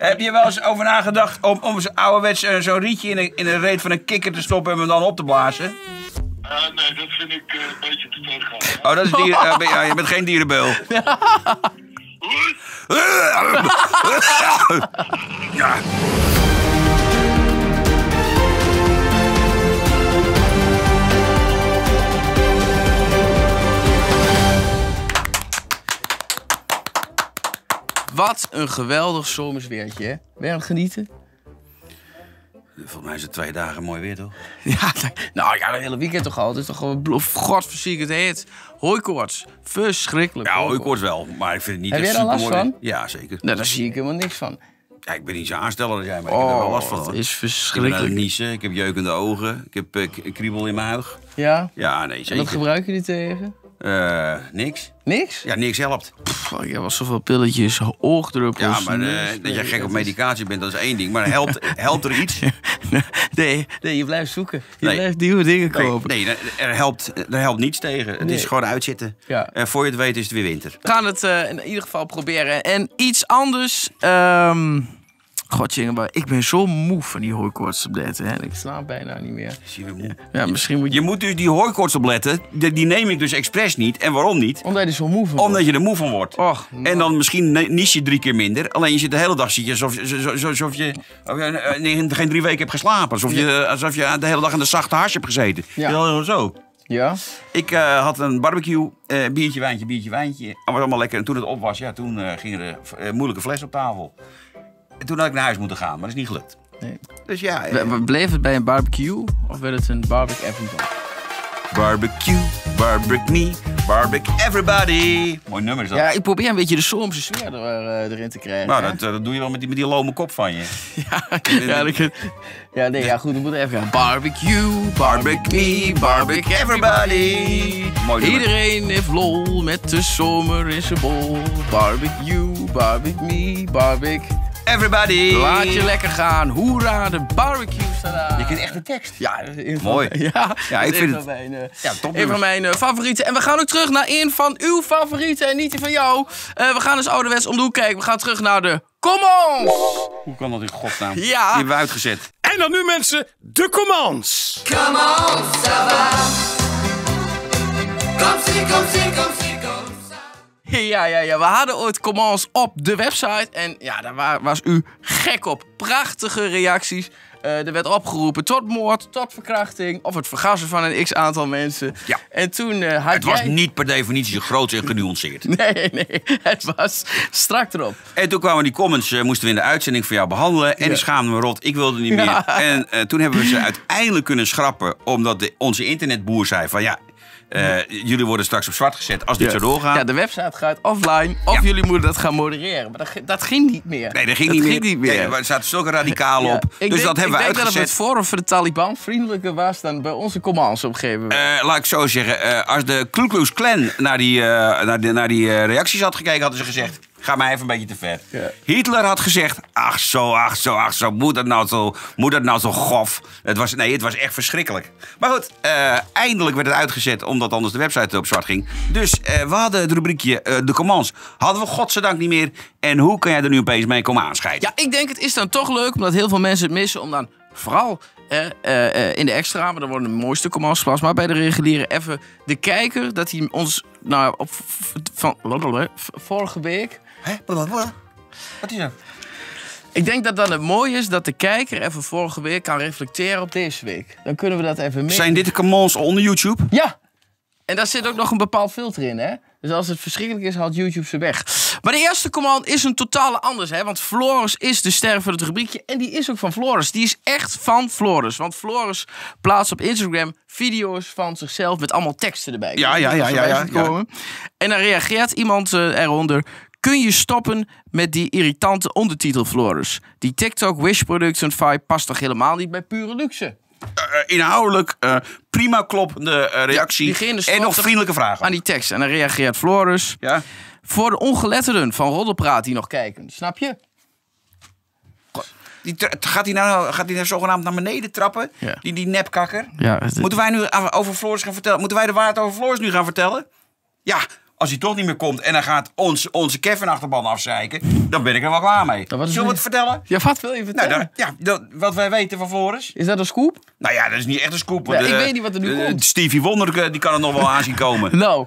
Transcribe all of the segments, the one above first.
Heb je wel eens over nagedacht om zo'n ouderwets zo'n rietje in de reet van een kikker te stoppen en hem dan op te blazen? Nee, dat vind ik een beetje te ver gaan. Oh, dat is je bent geen dierenbeul. Ja. Wat een geweldig zomersweertje, hè? Ben je aan het genieten? Volgens mij is het 2 dagen mooi weer, toch? Ja, nou ja, het hele weekend toch al. Het is toch gewoon godverziek het heet. Hooikoorts. Verschrikkelijk. Ja, hooikoorts wel, maar ik vind het niet... Heb jij daar last van? Ja, zeker. Nou, daar zie ik helemaal niks van. Ja, ik ben niet zo aansteller als jij, maar ik heb er wel last van. Dat is verschrikkelijk. Ik ben aan het niezen, ik heb jeukende ogen, ik heb kriebel in mijn huig. Ja? Ja, nee, zeker. En wat gebruik je er tegen? Niks. Niks? Ja, niks helpt. Pff, ik heb al zoveel pilletjes, oogdruppels. Ja, maar dat jij gek op medicatie bent, dat is één ding. Maar helpt er iets? Nee, je blijft zoeken. Je blijft nieuwe dingen kopen. Nee, er helpt niets tegen. Het is gewoon uitzitten. Ja. En voor je het weet is het weer winter. We gaan het in ieder geval proberen. En iets anders... Godjinge, ik ben zo moe van die hooikoortstabletten. Ik slaap bijna niet meer. Zie je moe? Ja, misschien moet je moet dus die hooikoortstabletten, die neem ik dus expres niet. En waarom niet? Omdat je er zo moe van wordt. Omdat je er moe van wordt. Och, en dan misschien nies je 3 keer minder. Alleen je zit de hele dag alsof je geen 3 weken hebt geslapen. Alsof je de hele dag aan de zachte hash hebt gezeten. Ja. Zo. Ja. Ik had een barbecue, biertje, wijntje. Het was allemaal lekker. En toen het op was, ja, toen ging er een moeilijke fles op tafel. En toen had ik naar huis moeten gaan, maar dat is niet gelukt. Nee. Dus ja... Bleef het bij een barbecue of werd het een barbecue everybody? Barbecue, barbecue me, barbecue everybody. Mooi nummer is dat. Ja, ik probeer een beetje de Solmse sfeer erin te krijgen. Nou, dat doe je wel met die lome kop van je. Goed, we moeten even gaan. Barbecue, barbecue me, barbecue everybody. Mooi nummer. Iedereen heeft lol met de zomer in zijn bol. Barbecue, barbecue me, barbecue... Everybody! Laat je lekker gaan. Hoera, de barbecue staat aan. Je kent echt de tekst. Ja, mooi. Ja, ik vind het een van mijn favorieten. En we gaan ook terug naar een van uw favorieten en niet die van jou. We gaan dus ouderwets om de hoek kijken. We gaan terug naar de commands. Hoe kan dat in godsnaam? Ja. Die hebben we uitgezet. En dan nu mensen, de commands. Come on, Saba. Kom, zie. Ja, we hadden ooit commands op de website en ja, daar was u gek op. Prachtige reacties. Er werd opgeroepen tot moord, tot verkrachting of het vergassen van een x-aantal mensen. Ja. En toen was niet per definitie zo groot en genuanceerd. Nee, het was strak erop. En toen kwamen die comments, moesten we in de uitzending voor jou behandelen. En die schaamden me rot, ik wilde niet meer. En toen hebben we ze uiteindelijk kunnen schrappen, omdat onze internetboer zei van ja... jullie worden straks op zwart gezet als dit zo doorgaat. Ja, de website gaat offline of jullie moeten dat gaan modereren. Maar dat ging niet meer. Nee, dat ging niet meer. Nee, er zaten zulke radicalen op. Ik denk dat het forum voor de Taliban vriendelijker was dan bij onze commands op een gegeven moment. Laat ik zo zeggen, als de Ku Klux Klan naar die reacties had gekeken, hadden ze gezegd... Ga maar even een beetje te ver. Ja. Hitler had gezegd, ach zo, moet dat nou zo grof. Het was echt verschrikkelijk. Maar goed, eindelijk werd het uitgezet, omdat anders de website op zwart ging. Dus we hadden het rubriekje de commands. Hadden we godzijdank niet meer. En hoe kan jij er nu opeens mee komen aanscheiden? Ja, ik denk het is dan toch leuk, omdat heel veel mensen het missen, om dan vooral... in de extra, maar dan worden de mooiste commands gepast. Maar bij de reguliere even de kijker, dat hij ons... Nou, van vorige week... Hé? Wat is dat? Ik denk dat dan het mooie is dat de kijker even vorige week kan reflecteren op deze week. Dan kunnen we dat even mee. Zijn dit de commands onder YouTube? Ja! En daar zit ook nog een bepaald filter in, hè? Dus als het verschrikkelijk is, haalt YouTube ze weg. Maar de eerste command is een totale anders, hè? Want Floris is de ster van het rubriekje. En die is ook van Floris. Die is echt van Floris. Want Floris plaatst op Instagram video's van zichzelf met allemaal teksten erbij. Ja. En dan reageert iemand eronder... Kun je stoppen met die irritante ondertitel, Floris? Die TikTok Wish Production 5 past toch helemaal niet bij pure luxe? Inhoudelijk prima kloppende reactie en nog vriendelijke vragen. Aan die tekst. En dan reageert Floris. Ja? Voor de ongeletterden van Roddelpraat die nog kijken. Snap je? Gaat hij nou zogenaamd naar beneden trappen? Ja. Die nepkakker. Ja, moeten wij nu over Floris gaan vertellen? Moeten wij de waarheid over Floris nu gaan vertellen? Ja. Als hij toch niet meer komt en hij gaat onze Kevin-achterban afzeiken, dan ben ik er wel klaar mee. Zullen we het vertellen? Ja, wat wil je vertellen? Nou, wat wij weten van Floris. Is dat een scoop? Nou ja, dat is niet echt een scoop. Ja, ik weet niet wat er nu komt. Stevie Wonder die kan er nog wel aan zien komen. Nou,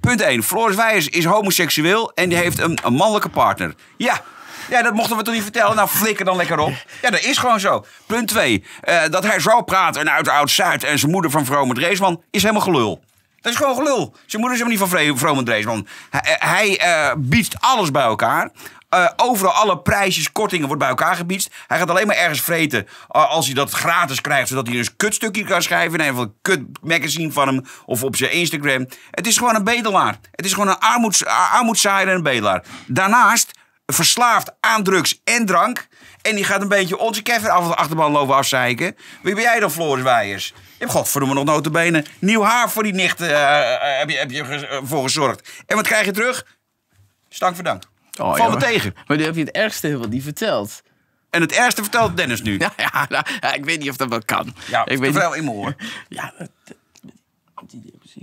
punt 1. Floris Wijers is homoseksueel en die heeft een mannelijke partner. Ja. Ja, dat mochten we toch niet vertellen? Nou, flikker dan lekker op. Ja, dat is gewoon zo. Punt 2. Dat hij zo praat en uit Oud-Zuid en zijn moeder van Vrome Dreesman is helemaal gelul. Dat is gewoon gelul. Zijn moeder is helemaal niet van Vrome Dreesman. Hij biedt alles bij elkaar. Overal alle prijsjes, kortingen wordt bij elkaar gebiedst. Hij gaat alleen maar ergens vreten als hij dat gratis krijgt, zodat hij een kutstukje kan schrijven in een kut magazine van hem of op zijn Instagram. Het is gewoon een bedelaar. Het is gewoon een armoedzaaier en een bedelaar. Daarnaast verslaafd aan drugs en drank. En die gaat een beetje onze Kevin achterban lopen afzeiken. Wie ben jij dan, Floris Wijers? Je hebt godverdomme nog notabene nieuw haar voor die nicht heb je voor gezorgd. En wat krijg je terug? Stank voor dank. Oh, val me tegen. Maar nu heb je het ergste helemaal niet verteld. En het ergste vertelt Dennis nu. Ja, ik weet niet of dat wel kan. Ja, ik weet wel in me hoor. Ja, dat idee precies.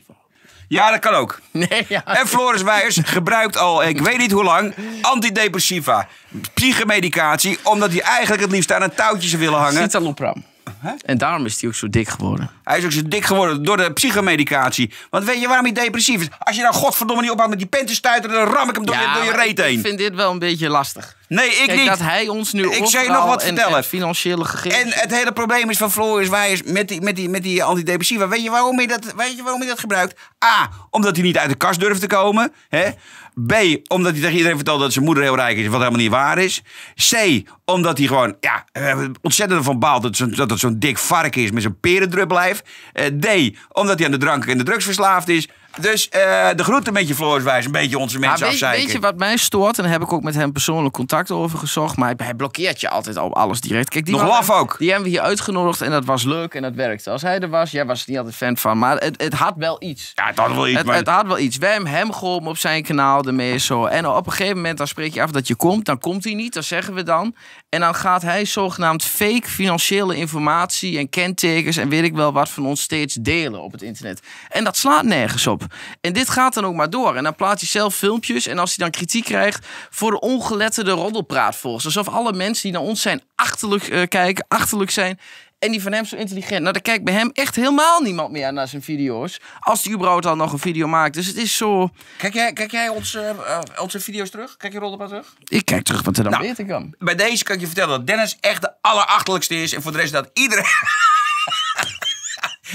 Ja, dat kan ook. Nee, ja. En Floris Wijers gebruikt al, ik weet niet hoe lang, antidepressiva. Psychomedicatie, omdat hij eigenlijk het liefst aan een touwtje zou willen hangen. Citalopram. Huh? En daarom is hij ook zo dik geworden. Hij is ook zo dik geworden door de psychomedicatie. Want weet je waarom hij depressief is? Als je nou godverdomme niet ophoudt met die penten stuiten, dan ram ik hem door je reet heen. Ik vind dit wel een beetje lastig. Nee, Kijk, dat hij ons nu en financiële gegevens. En het hele probleem is van Floris Wijers met die antidepressiva. Weet je waarom hij dat gebruikt? A, omdat hij niet uit de kast durft te komen. Hè? B, omdat hij tegen iedereen vertelt dat zijn moeder heel rijk is, wat helemaal niet waar is. C, omdat hij gewoon ontzettend ervan baalt dat het zo'n dik varken is met zo'n perendruplijf. D, omdat hij aan de drank en de drugs verslaafd is. Dus de groeten met je Floris Wijers, een beetje onze mensen afzeiken. Weet je wat mij stoort? En daar heb ik ook met hem persoonlijk contact over gezocht. Maar hij blokkeert je altijd op alles direct. Kijk, die nog laf ook. Die hebben we hier uitgenodigd en dat was leuk en dat werkte. Als hij er was, jij was er niet altijd fan van. Maar het had wel iets. Ja, het had wel iets. Het had wel iets. Wij hebben hem geholpen op zijn kanaal ermee zo. En op een gegeven moment dan spreek je af dat je komt. Dan komt hij niet, dat zeggen we dan. En dan gaat hij zogenaamd fake financiële informatie en kentekens en weet ik wel wat van ons steeds delen op het internet. En dat slaat nergens op. En dit gaat dan ook maar door. En dan plaatst hij zelf filmpjes. En als hij dan kritiek krijgt voor de ongeletterde roddelpraat volgens. Alsof alle mensen die naar ons zijn achterlijk kijken, achterlijk zijn. En die van hem zo intelligent. Nou, dan kijkt bij hem echt helemaal niemand meer naar zijn video's. Als hij überhaupt al nog een video maakt. Dus het is zo... Kijk jij onze video's terug? Kijk je roddelpraat terug? Ik kijk terug wat er dan beter kan. Bij deze kan ik je vertellen dat Dennis echt de allerachterlijkste is. En voor de rest dat iedereen...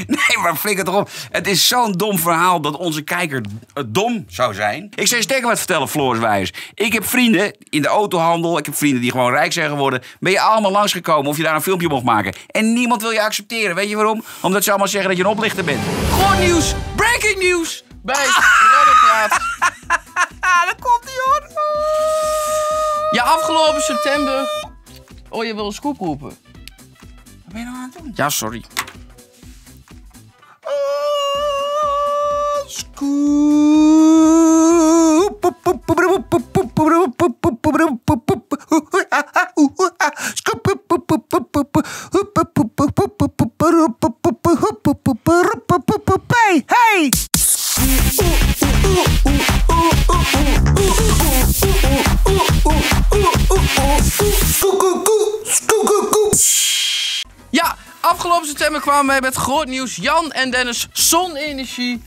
Nee, maar flikker toch op. Het is zo'n dom verhaal dat onze kijker dom zou zijn. Ik zou je sterker wat vertellen, Floris Wijers. Ik heb vrienden in de autohandel. Ik heb vrienden die gewoon rijk zijn geworden. Ben je allemaal langsgekomen of je daar een filmpje mocht maken. En niemand wil je accepteren. Weet je waarom? Omdat ze allemaal zeggen dat je een oplichter bent. Goed nieuws. Breaking nieuws. Bij RoddelPraat. Daar komt ie hoor. Ja, afgelopen september. Oh, je wil een scoop roepen. Wat ben je nou aan het doen? Ja, sorry. Hey! Ja, afgelopen september kwamen wij met groot nieuws. Jan en Dennis, zonne-energie.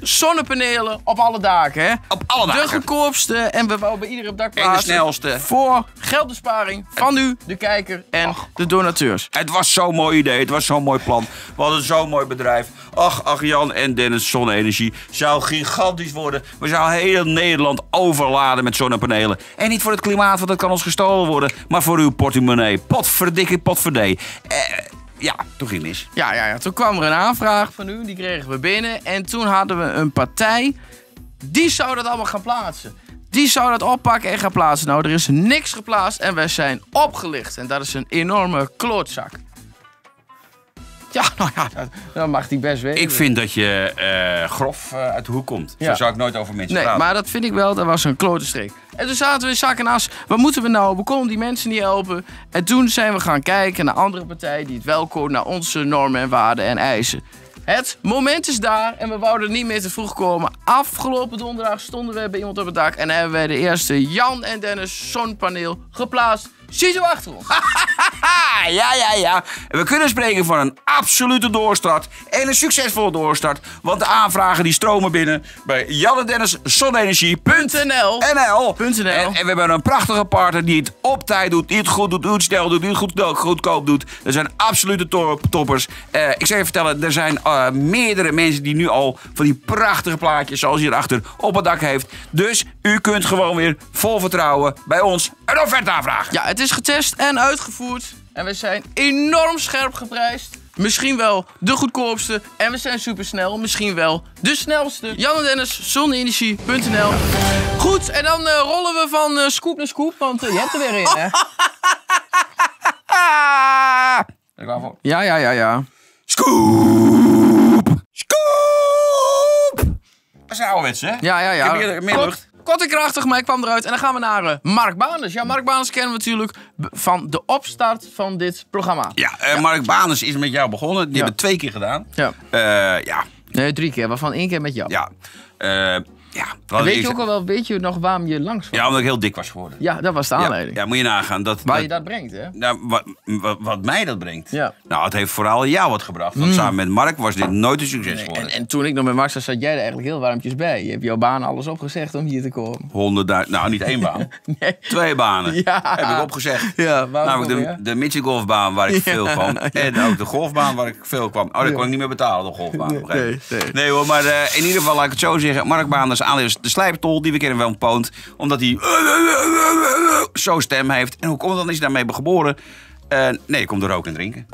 Zonnepanelen op alle daken, hè? Op alle daken. De goedkoopste en we wouden bij iedereen op dak plaatsen. En de snelste. Voor geldbesparing van u, de kijker en de donateurs. Het was zo'n mooi idee, het was zo'n mooi plan. We hadden zo'n mooi bedrijf. Ach, Jan en Dennis zonne-energie zou gigantisch worden. We zouden heel Nederland overladen met zonnepanelen. En niet voor het klimaat, want dat kan ons gestolen worden. Maar voor uw portemonnee. Potverdikkie, potverdee. Ja, toen ging het mis. Ja, toen kwam er een aanvraag van u, die kregen we binnen. En toen hadden we een partij, die zou dat allemaal gaan plaatsen. Die zou dat oppakken en gaan plaatsen. Nou, er is niks geplaatst en wij zijn opgelicht. En dat is een enorme klootzak. Ja, nou ja, dat mag hij best weten. Ik vind dat je grof uit de hoek komt. Ja. Zo zou ik nooit over mensen praten. Maar dat vind ik wel, dat was een klote streek. En toen zaten we in zak en as. Wat moeten we nou? We konden die mensen niet helpen. En toen zijn we gaan kijken naar andere partijen die het wel konden, naar onze normen en waarden en eisen. Het moment is daar en we wouden niet meer te vroeg komen. Afgelopen donderdag stonden we bij iemand op het dak en hebben wij de eerste Jan en Dennis zonnepaneel geplaatst. Zie zo achter ons. Ja, ja, ja. We kunnen spreken van een absolute doorstart en een succesvolle doorstart. Want de aanvragen die stromen binnen bij janendenniszonenergie.nl. En we hebben een prachtige partner die het op tijd doet, die het goed doet, die het snel doet, die het goedkoop doet. Er zijn absolute toppers. Ik zou je vertellen, er zijn meerdere mensen die nu al van die prachtige plaatjes zoals hierachter op het dak heeft. Dus u kunt gewoon weer vol vertrouwen bij ons een offerte aanvragen. Ja, het is getest en uitgevoerd. En we zijn enorm scherp geprijsd. Misschien wel de goedkoopste. En we zijn supersnel. Misschien wel de snelste. janendenniszonenergie.nl. Goed, en dan rollen we van scoop naar scoop. Want je hebt er weer in, hè? Ben je klaar voor? Ja, ja, ja, ja. Scoop! Scoop! Dat zijn ouderwets, hè? Ja, ja, ja. Ik heb meer lucht. Kort en krachtig, maar ik kwam eruit. En dan gaan we naar Mark Baanders. Ja, Mark Baanders kennen we natuurlijk van de opstart van dit programma. Ja, ja. Mark Baanders is met jou begonnen. Die hebben het 2 keer gedaan. Ja. Ja. Nee, 3 keer. Waarvan 1 keer met jou. Ja. Ja, weet je ook al wel, weet je nog waarom je langs kwam? Ja, omdat ik heel dik was geworden. Ja, dat was de aanleiding. Ja, moet je nagaan. Waar je dat brengt, hè? Nou, wat mij dat brengt? Ja. Nou, het heeft vooral jou wat gebracht. Want samen met Mark was dit nooit een succes geworden. En toen ik nog met Mark zat, zat jij er eigenlijk heel warmpjes bij. Je hebt jouw baan alles opgezegd om hier te komen. 100.000, nou niet 1 baan. Nee. 2 banen. Ja. Heb ik opgezegd. Ja, namelijk de midgolfbaan waar ik veel kwam. En ook de golfbaan waar ik veel kwam. Oh, dat kon ik niet meer betalen, de golfbaan. Nee hoor, maar in ieder geval laat ik het zo zeggen. Mark Baanders is de slijptol die we kennen wel poont, omdat hij zo'n stem heeft. En hoe komt dat? Is hij daarmee geboren? Nee, komt door roken en drinken.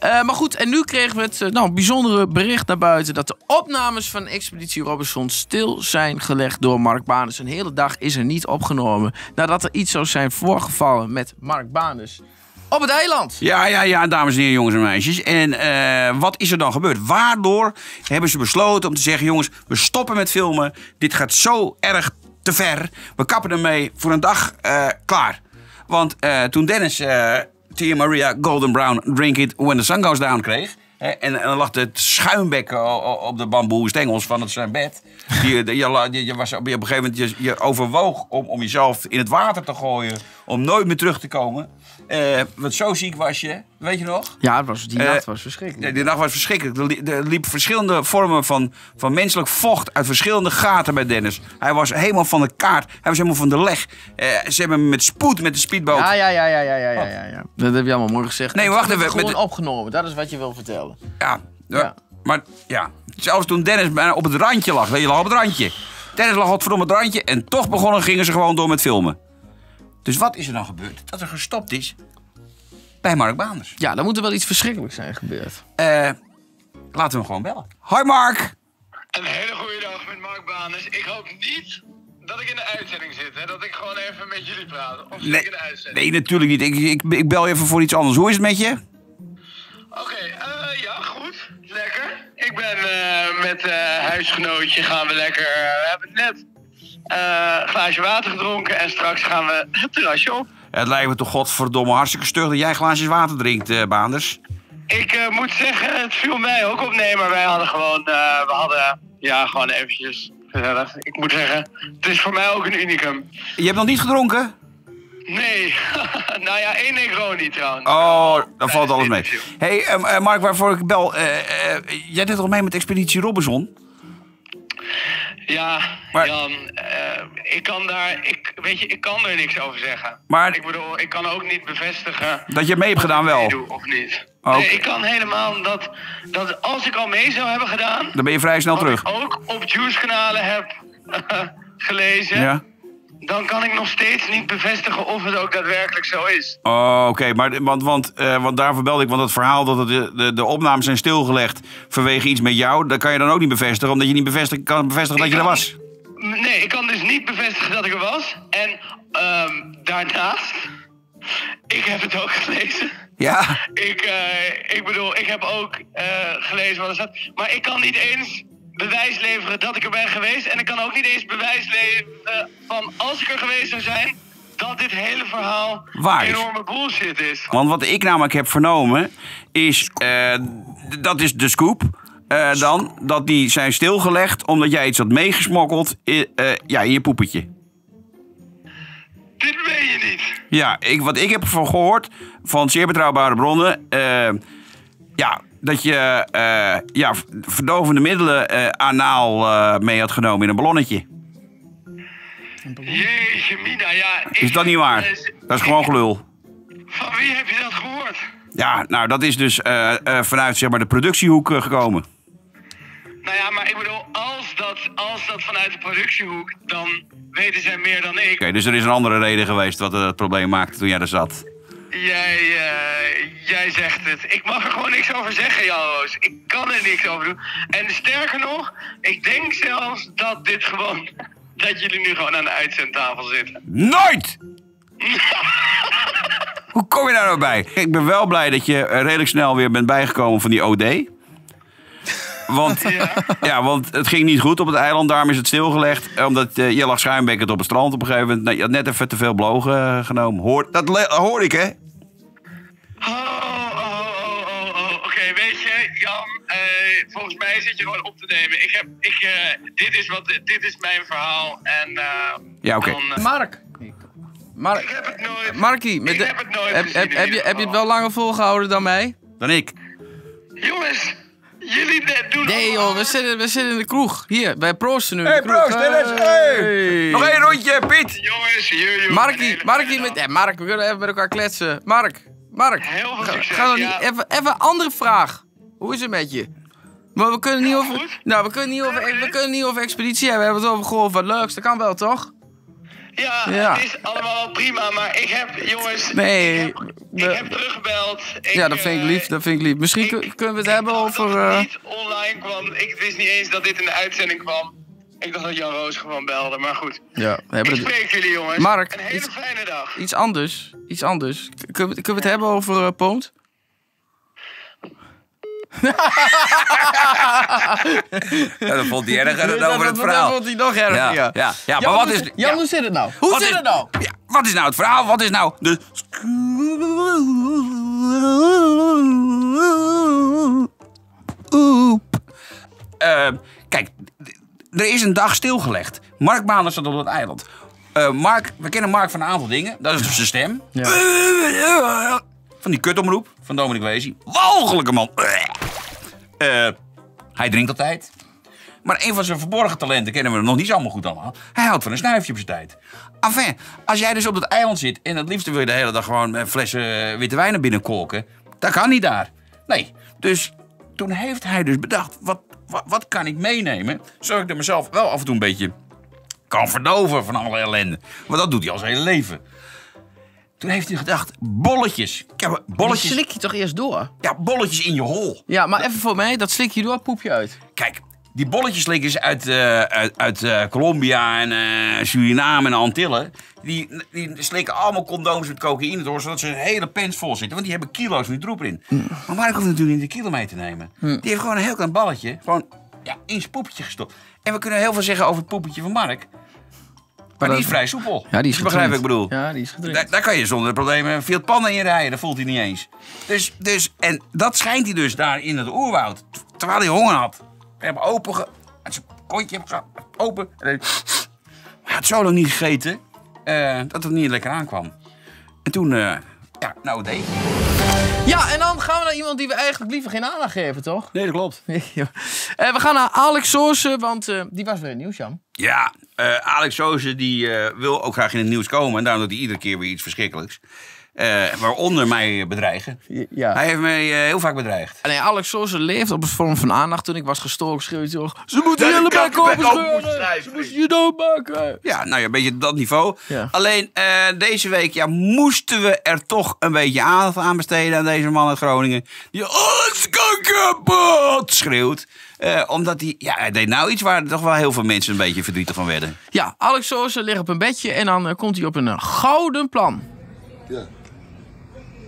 Maar goed, en nu kregen we het bijzondere bericht naar buiten dat de opnames van Expeditie Robinson stil zijn gelegd door Mark Baanders. Een hele dag is er niet opgenomen nadat er iets zou zijn voorgevallen met Mark Baanders. Op het eiland. Ja, ja, ja, dames en heren, jongens en meisjes. En wat is er dan gebeurd? Waardoor hebben ze besloten om te zeggen, jongens, we stoppen met filmen. Dit gaat zo erg te ver. We kappen ermee voor een dag klaar. Want toen Dennis Tia Maria Golden Brown Drink It When the Sun Goes Down kreeg. En dan lag het schuimbek op de bamboe stengels van zijn bed. Je was op een gegeven moment, je overwoog om jezelf in het water te gooien. Om nooit meer terug te komen. Want zo ziek was je, weet je nog? Ja, die nacht was verschrikkelijk. Die nacht was verschrikkelijk. Er liepen verschillende vormen van menselijk vocht uit verschillende gaten bij Dennis. Hij was helemaal van de kaart. Hij was helemaal van de leg. Ze hebben hem met spoed met de speedboot. Ja. Dat heb je allemaal mooi gezegd. Nee, wacht even. Gewoon opgenomen, dat is wat je wil vertellen. Ja. Maar ja, zelfs toen Dennis op het randje lag. Weet je, lag op het randje. Dennis lag op het randje en toch gingen ze gewoon door met filmen. Dus wat is er dan gebeurd? Dat er gestopt is bij Mark Baanders. Ja, dan moet er wel iets verschrikkelijks zijn gebeurd. Laten we hem gewoon bellen. Hoi Mark! Een hele goede dag met Mark Baanders. Ik hoop niet dat ik in de uitzending zit. Hè? Dat ik gewoon even met jullie praat. Of zit ik in de uitzending? Nee, natuurlijk niet. Ik bel je even voor iets anders. Hoe is het met je? Oké, ja, goed. Lekker. Ik ben met huisgenootje gaan we lekker... We hebben het net... glaasje water gedronken en straks gaan we het terrasje op. Het lijkt me toch godverdomme hartstikke stug dat jij glaasjes water drinkt, Baanders. Ik moet zeggen, het viel mij ook op. Nee, maar wij hadden gewoon, gewoon eventjes gezellig. Ik moet zeggen, het is voor mij ook een unicum. Je hebt nog niet gedronken? Nee, nou ja, 1 Negroni trouwens. Oh, dan valt alles mee. Hé, Mark, waarvoor ik bel, jij deed toch mee met Expeditie Robinson? Ja, maar, Jan, ik kan daar, ik kan er niks over zeggen. Maar, ik bedoel, ik kan ook niet bevestigen... Dat je mee hebt gedaan wel? Of niet. Okay. Nee, ik kan helemaal dat als ik al mee zou hebben gedaan... Dan ben je vrij snel terug. Als ik ook op Juice-kanalen heb gelezen... Ja. Dan kan ik nog steeds niet bevestigen of het ook daadwerkelijk zo is. Oh, oké. Maar want daarvoor belde ik, want het verhaal dat de opnames zijn stilgelegd vanwege iets met jou, dat kan je dan ook niet bevestigen, omdat je niet kan bevestigen dat je er was. Nee, ik kan dus niet bevestigen dat ik er was. En daarnaast, ik heb het ook gelezen. Ja. Ik bedoel, ik heb ook gelezen wat er staat. Maar ik kan niet eens... bewijs leveren dat ik er ben geweest. En ik kan ook niet eens bewijs leveren van als ik er geweest zou zijn... dat dit hele verhaal enorme bullshit is. Want wat ik namelijk heb vernomen is... dat is de scoop. dan dat die zijn stilgelegd omdat jij iets had meegesmokkeld in je poepetje. Dit weet je niet. Ja, wat ik heb van gehoord van zeer betrouwbare bronnen... dat je verdovende middelen anaal mee had genomen in een ballonnetje. Jeetje mina, ja... Is dat niet waar? Dat is gewoon gelul. Van wie heb je dat gehoord? Ja, nou, dat is dus vanuit zeg maar de productiehoek gekomen. Nou ja, maar ik bedoel, als dat vanuit de productiehoek, dan weten zij meer dan ik. Oké, dus er is een andere reden geweest wat het probleem maakte toen jij er zat. Jij zegt het. Ik mag er gewoon niks over zeggen, Jan Roos. Ik kan er niks over doen. En sterker nog, ik denk zelfs dat dit gewoon... dat jullie nu gewoon aan de uitzendtafel zitten. Nooit! Hoe kom je daar nou bij? Ik ben wel blij dat je redelijk snel weer bent bijgekomen van die OD. Want, want het ging niet goed op het eiland. Daarom is het stilgelegd. Omdat je lag schuimbekkend op het strand op een gegeven moment. Nou, je had net even te veel blogen genomen. Dat hoor ik, hè? Oké, weet je, Jan, volgens mij zit je gewoon op te nemen. Dit is mijn verhaal en... Mark, ik heb het nooit. Markie, heb je het wel langer volgehouden dan mij? Dan ik. Jongens, jullie doen... Nee joh, we zitten in de kroeg. Hier, wij proosten nu. Hey proost, Dennis, hey. Nog één rondje, Piet. Jongens, jullie... Mark, we kunnen even met elkaar kletsen. Mark, even een andere vraag. Hoe is het met je? Maar we kunnen niet over... Nou, we kunnen niet over expeditie hebben. We hebben het over golf wat leuks. Dat kan wel, toch? Ja, het is allemaal prima. Maar ik heb, jongens... Nee. Ik heb teruggebeld. Dat vind ik lief. Misschien kunnen we het hebben over... Ik niet online kwam. Ik wist niet eens dat dit in de uitzending kwam. Ik dacht dat Jan Roos gewoon belde, maar goed. Ja, ik spreek jullie, jongens. Mark, een hele fijne dag. Iets anders. Kunnen we het hebben over Poont? Ja, dat vond hij erger dan over het verhaal. Dat vond hij nog erger, ja. Maar wat is... Jan, hoe zit het nou? Hoe zit het nou? Ja, wat is nou het verhaal? Wat is nou de... Kijk... Er is een dag stilgelegd. Mark Baanders zat op dat eiland. We kennen Mark van een aantal dingen. Dat is dus zijn stem. Ja. Van die kutomroep van Dominic Weesie. Walgelijke man. Hij drinkt altijd. Maar een van zijn verborgen talenten kennen we nog niet allemaal goed allemaal. Hij houdt van een snuifje op zijn tijd. Enfin, als jij dus op dat eiland zit... en het liefste wil je de hele dag gewoon flessen witte wijn naar binnen kolken... dat kan niet daar. Nee, dus toen heeft hij dus bedacht... Wat kan ik meenemen, zodat ik er mezelf wel af en toe een beetje kan verdoven van alle ellende. Want dat doet hij al zijn hele leven. Toen heeft hij gedacht, bolletjes. Ja, bolletjes. Die slik je toch eerst door? Ja, bolletjes in je hol. Ja, maar even voor mij, dat slik je door, poep je uit. Kijk, die bolletjes slikken ze uit Colombia en Suriname en Antillen. Die slikken allemaal condooms met cocaïne door, zodat ze een hele pens vol zitten. Want die hebben kilo's van die troep erin. Maar Mark hoeft natuurlijk niet de kilo mee te nemen. Die heeft gewoon een heel klein balletje, gewoon in zijn poepetje gestopt. En we kunnen heel veel zeggen over het poepetje van Mark. Maar die is vrij soepel. Ja, die is begrijp ik bedoel. Ja, die is gedrenkt. Daar kan je zonder problemen veel pannen in rijden. Dat voelt hij niet eens. Dus, en dat schijnt hij dus daar in het oerwoud, terwijl hij honger had. We hebben zijn kontje hebben gehad, open. Hij had zo lang niet gegeten dat het niet lekker aankwam. En toen, nou deed ja, en dan gaan we naar iemand die we eigenlijk liever geen aandacht geven, toch? Nee, dat klopt. We gaan naar Alex Soze, want die was weer in het nieuws, Jan. Ja, Alex Soze die wil ook graag in het nieuws komen. En daarom doet hij iedere keer weer iets verschrikkelijks. Waaronder mij bedreigen. Ja. Hij heeft mij heel vaak bedreigd. Nee, Alex Soze leeft op een vorm van aandacht. Toen ik was gestoken, schreeuwde hij toch... Ze moeten je hele bek openscheuren! Ze moeten je doodmaken! Ja, nou ja, een beetje dat niveau. Ja. Alleen, deze week moesten we er toch een beetje aandacht aan besteden... aan deze man uit Groningen. Die alles kan kapot schreeuwt. Omdat hij deed nou iets waar toch wel heel veel mensen een beetje verdrietig van werden. Ja, Alex Soze ligt op een bedje en dan komt hij op een gouden plan. Ja.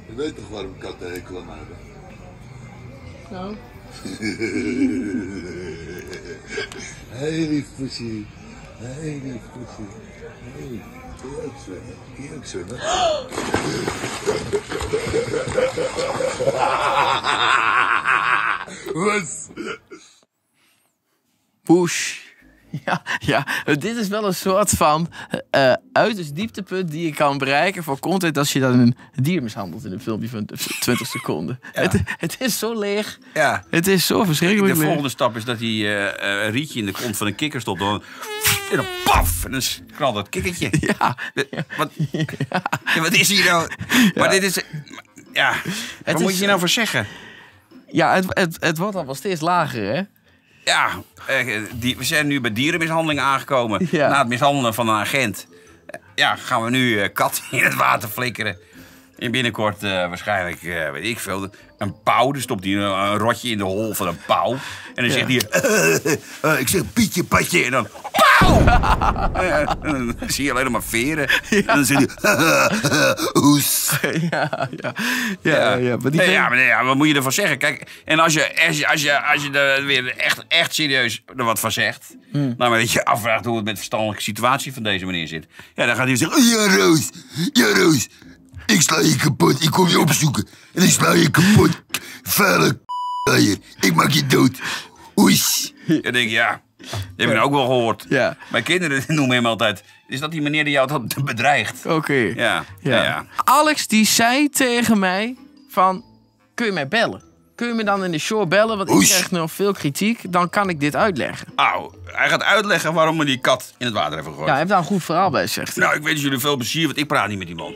Je weet toch waarom katten hekel aan hebben? Nou. Hé, lief poesie. Hé, lief poesie. Hé, kun je ook zwemmen? Kun je ook zwemmen? Wat? push. Ja, dit is wel een soort van uiterst dieptepunt die je kan bereiken voor content als je dan een dier mishandelt in een filmpje van 20 seconden. Ja. Het is zo leeg. Ja. Het is zo verschrikkelijk leeg. De volgende stap is dat hij een rietje in de kont van een kikker stopt. En dan paf! En dan knalt dat kikkertje. Ja. Wat is hier nou? Ja. Maar dit is... Ja. Wat moet je nou voor zeggen? Ja, het wordt al wel steeds lager, hè? Ja, we zijn nu bij dierenmishandeling aangekomen. Ja. Na het mishandelen van een agent. Ja, gaan we nu kat in het water flikkeren. En binnenkort waarschijnlijk, weet ik veel, een pauw. Dan stopt hij een rotje in de hol van een pauw. En dan zegt hij, ik zeg Pietje, Patje. En dan, pauw! Dan zie je alleen maar veren. Ja. En dan zegt hij, oes. Ja, wat moet je ervan zeggen? Kijk, en als je er weer echt serieus er wat van zegt... Nou, maar dat je afvraagt hoe het met de verstandelijke situatie van deze meneer zit. Ja, dan gaat hij zeggen, Jan Roos... Ik sla je kapot, ik kom je opzoeken. En ik sla je kapot, vuile k***er. Ik maak je dood. Oeis. Ik denk, ja, dat heb ik nou ook wel gehoord. Ja. Mijn kinderen noemen hem altijd, is dat die meneer die jou dat bedreigt? Oké. Ja. Alex die zei tegen mij van, kun je mij bellen? Kun je me dan in de show bellen, want ik krijg nog veel kritiek. Dan kan ik dit uitleggen. Au, hij gaat uitleggen waarom we die kat in het water hebben gegooid. Ja, hij heeft daar een goed verhaal bij, zegt hij. Nou, ik wens jullie veel plezier, want ik praat niet met die man.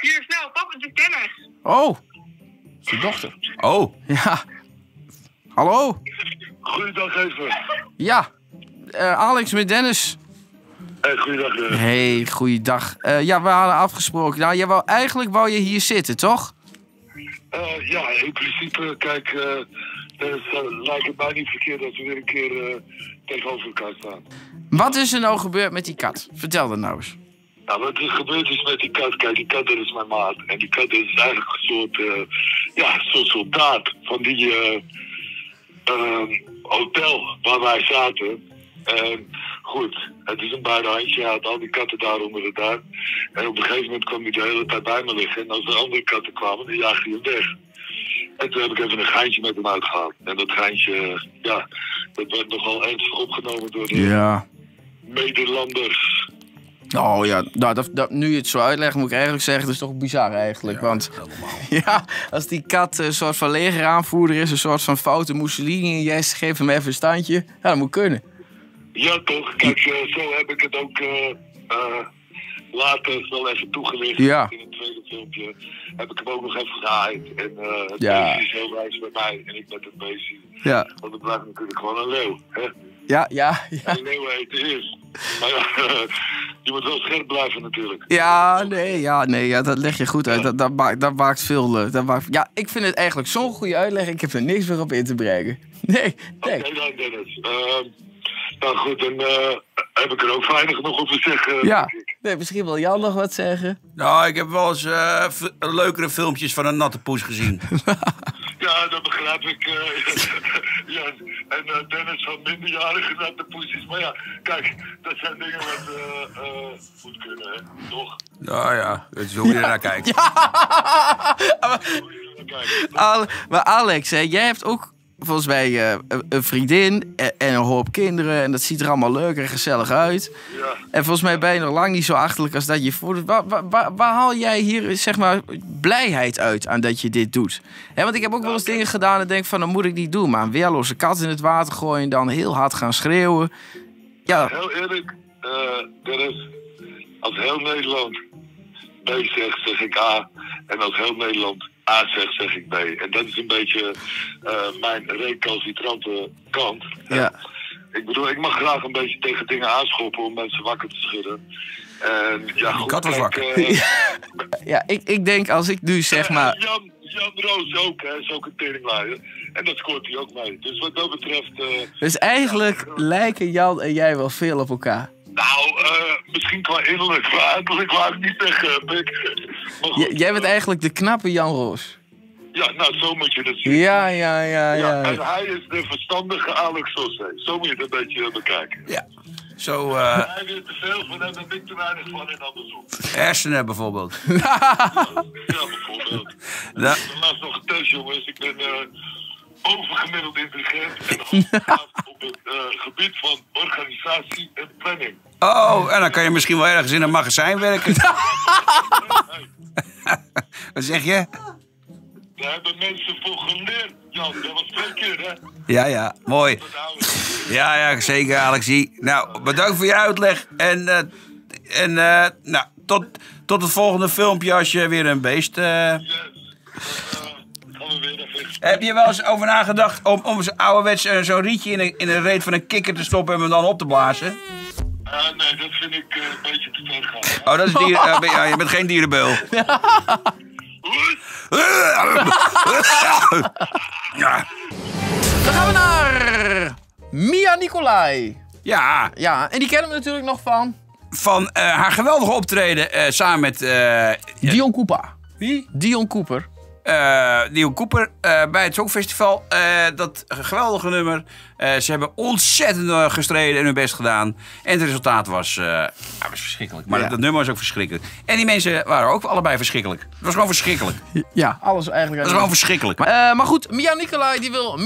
Hier, snel, pap, het is Dennis. Oh, zijn dochter. Oh. Ja. Hallo. Goeiedag even. Ja, Alex met Dennis. Hey, goeiedag. Hey, goeiedag. Ja, we hadden afgesproken. Nou, jij eigenlijk wou je hier zitten, toch? Ja, in principe, kijk, lijkt het mij niet verkeerd dat we weer een keer tegenover elkaar staan. Wat is er nou gebeurd met die kat? Vertel dat nou eens. Nou, wat er gebeurd is met die kat, kijk, die kat dat is mijn maat. En die kat dat is eigenlijk een soort, soort soldaat van die hotel waar wij zaten. En goed, het is een buitenhandje, hij had al die katten daar onder de duim. En op een gegeven moment kwam hij de hele tijd bij me liggen. En als er andere katten kwamen, dan jaagde hij hem weg. En toen heb ik even een geintje met hem uitgehaald. En dat geintje, ja, dat werd nogal ernstig opgenomen door de medelanders. Oh ja, nou, nu je het zo uitlegt, moet ik eigenlijk zeggen, dat is toch bizar eigenlijk. Ja, want ja, als die kat een soort van legeraanvoerder is, een soort van foute Mussolini en jij geeft hem even een standje, ja, dat moet kunnen. Ja toch, kijk, zo heb ik het ook later wel even toegelicht. Ja. In het tweede filmpje heb ik hem ook nog even gehaaid. En het beestje is heel wijs bij mij en ik met het beestje. Ja. Want het blijft natuurlijk gewoon een leeuw, hè? Ja. Een leeuw eten is. Maar je moet wel scherp blijven natuurlijk. Ja, dat leg je goed uit. Ja. Dat maakt veel... Ja, ik vind het eigenlijk zo'n goede uitleg. Ik heb er niks meer op in te brengen. Nee. Oké, dan Dennis. Nou goed, dan heb ik er ook weinig nog op te zeggen. Ja, nee, misschien wil Jan nog wat zeggen. Nou, ik heb wel eens leukere filmpjes van een natte poes gezien. Ja, dat begrijp ik. Ja, en Dennis van minderjarige natte poesjes. Maar ja, kijk, dat zijn dingen wat goed kunnen, hè? Toch? Nou ja, dat is hoe je ernaar kijkt. Ja. Maar Alex, hè, jij hebt ook... Volgens mij een vriendin en een hoop kinderen. En dat ziet er allemaal leuk en gezellig uit. Ja. En volgens mij ben je nog lang niet zo achterlijk als dat je voelt. Waar haal jij hier, zeg maar, blijheid uit aan dat je dit doet? He, want ik heb ook wel eens dingen gedaan en denk van, dat moet ik niet doen. Maar een weerloze kat in het water gooien en dan heel hard gaan schreeuwen. Ja. Heel eerlijk, Dennis, als heel Nederland B zegt, zeg ik A. En als heel Nederland A zegt, zeg ik B. En dat is een beetje mijn recalcitrante kant. Ja. Ik bedoel, ik mag graag een beetje tegen dingen aanschoppen om mensen wakker te schudden. En ja, goed, kat was wakker. Ik denk als ik nu zeg maar... Jan Roos ook, hè, is ook een teringlaaier. En dat scoort hij ook mee. Dus wat dat betreft... Dus eigenlijk lijken Jan en jij wel veel op elkaar. Nou, misschien qua innerlijk, maar uiterlijk laat ik niet zeggen. Jij bent eigenlijk de knappe Jan Roos. Ja, nou, zo moet je dat zien. Ja. En hij is de verstandige Alex Soze. Zo moet je dat een beetje bekijken. Ja. Zo, hij wil te veel van hem en ik te weinig van en andersom. Hersenen bijvoorbeeld. Ja, bijvoorbeeld. Laatst nog een test, jongens. Ik ben... overgemiddeld intelligent en op het gebied van organisatie en planning. Oh, en dan kan je misschien wel ergens in een magazijn werken. Wat zeg je? Daar hebben mensen voor geleerd, Jan. Dat was 2 keer, hè? Ja, ja, mooi. Ja, ja, zeker, Alexie. Nou, bedankt voor je uitleg. En nou, tot het volgende filmpje als je weer een beest... Heb je wel eens over nagedacht om ouderwets zo'n rietje in een reet van een kikker te stoppen en hem dan op te blazen? Nee, dat vind ik een beetje te ver gaan. Hè? Oh, dat is dieren... je bent geen dierenbeul. Dan gaan we naar... Mia Nicolai. Ja. Ja, en die kennen we natuurlijk nog van... Van haar geweldige optreden samen met... Dion Cooper. Wie? Dion Cooper. Dion Cooper bij het Songfestival. Dat geweldige nummer. Ze hebben ontzettend gestreden en hun best gedaan. En het resultaat was verschrikkelijk. Maar ja, dat nummer was ook verschrikkelijk. En die mensen waren ook allebei verschrikkelijk. Het was gewoon verschrikkelijk. Ja, alles eigenlijk. Het was gewoon verschrikkelijk. Maar goed, Mia Nicolai die wil